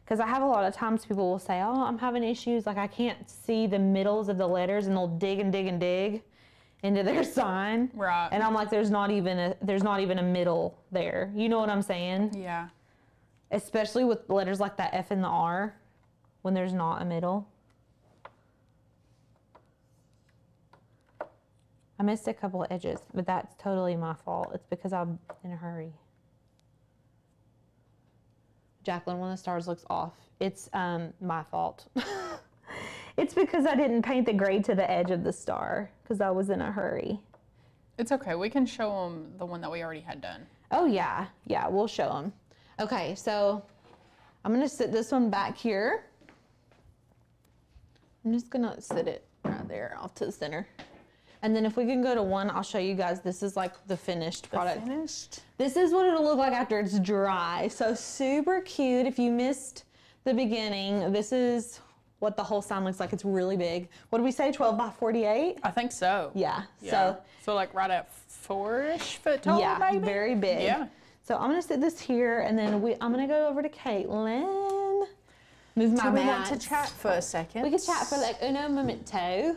Because I have a lot of times people will say, oh, I'm having issues, like I can't see the middles of the letters, and they'll dig and dig and dig into their sign. Right. And I'm like, there's not even a, there's not even a middle there. You know what I'm saying? Yeah. Especially with letters like that F and the R, when there's not a middle. I missed a couple of edges, but that's totally my fault. It's because I'm in a hurry. Jacqueline, one of the stars looks off. It's um, my fault. It's because I didn't paint the grade to the edge of the star because I was in a hurry. It's okay. We can show them the one that we already had done. Oh, yeah. Yeah, we'll show them. Okay, so I'm going to sit this one back here. I'm just going to sit it right there off to the center. And then if we can go to one, I'll show you guys. This is like the finished product. The finished? This is what it'll look like after it's dry. So super cute. If you missed the beginning, this is what the whole sign looks like. It's really big. What did we say, twelve by forty-eight? I think so. Yeah. yeah. So So like right at four-ish foot tall, yeah, maybe? Yeah, very big. Yeah. So I'm going to sit this here, and then we, I'm going to go over to Caitlin. Move my Do we want to chat for a second? We can chat for like uno momento.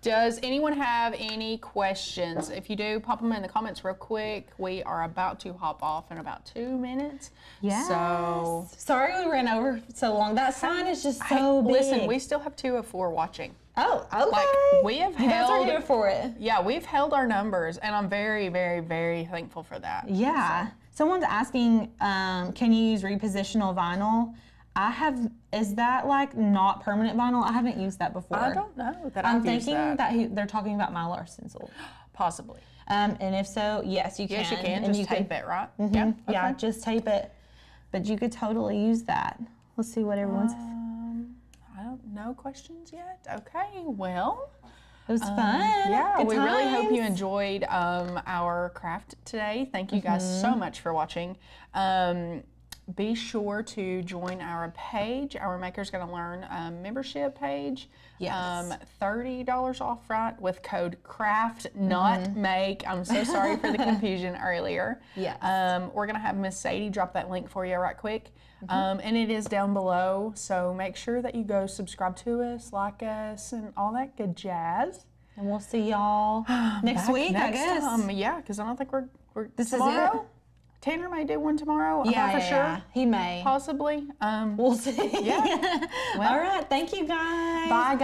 Does anyone have any questions? If you do, pop them in the comments real quick. We are about to hop off in about two minutes. Yeah. So sorry we ran over so long. That sign is just so I, big. Listen, we still have two of four watching. Oh, okay. Like, we have you held, guys are here for it. Yeah, we've held our numbers, and I'm very, very, very thankful for that. Yeah. So. Someone's asking, um, can you use repositional vinyl? I have, is that like not permanent vinyl? I haven't used that before. I don't know that I've I'm thinking that, that he, they're talking about Mylar stencil. Possibly. Um, and if so, yes, you can. Yes, you can. And just you tape can, it, right? Mm-hmm. Yeah, okay. Yeah, just tape it. But you could totally use that. Let's see what everyone's. Um, I don't know questions yet. Okay, well. It was fun. Um, yeah, Good we times. really hope you enjoyed um, our craft today. Thank you mm-hmm. guys so much for watching. Um, Be sure to join our page, our Makers Gonna Learn um, membership page. Yes. Um, thirty dollars off front with code CRAFT, not mm-hmm. MAKE. I'm so sorry for the confusion earlier. Yes. Um, we're going to have Miss Sadie drop that link for you right quick. Mm-hmm. um, and it is down below, so make sure that you go subscribe to us, like us, and all that good jazz. And we'll see y'all next Back, week, next I guess. Time. Yeah, because I don't think we're, we're this tomorrow. Is it. Tanner may do one tomorrow. Yeah, I'm not yeah, for sure. Yeah. He may. Possibly. Um, we'll see. Yeah. Well, all right. Thank you, guys. Bye, guys.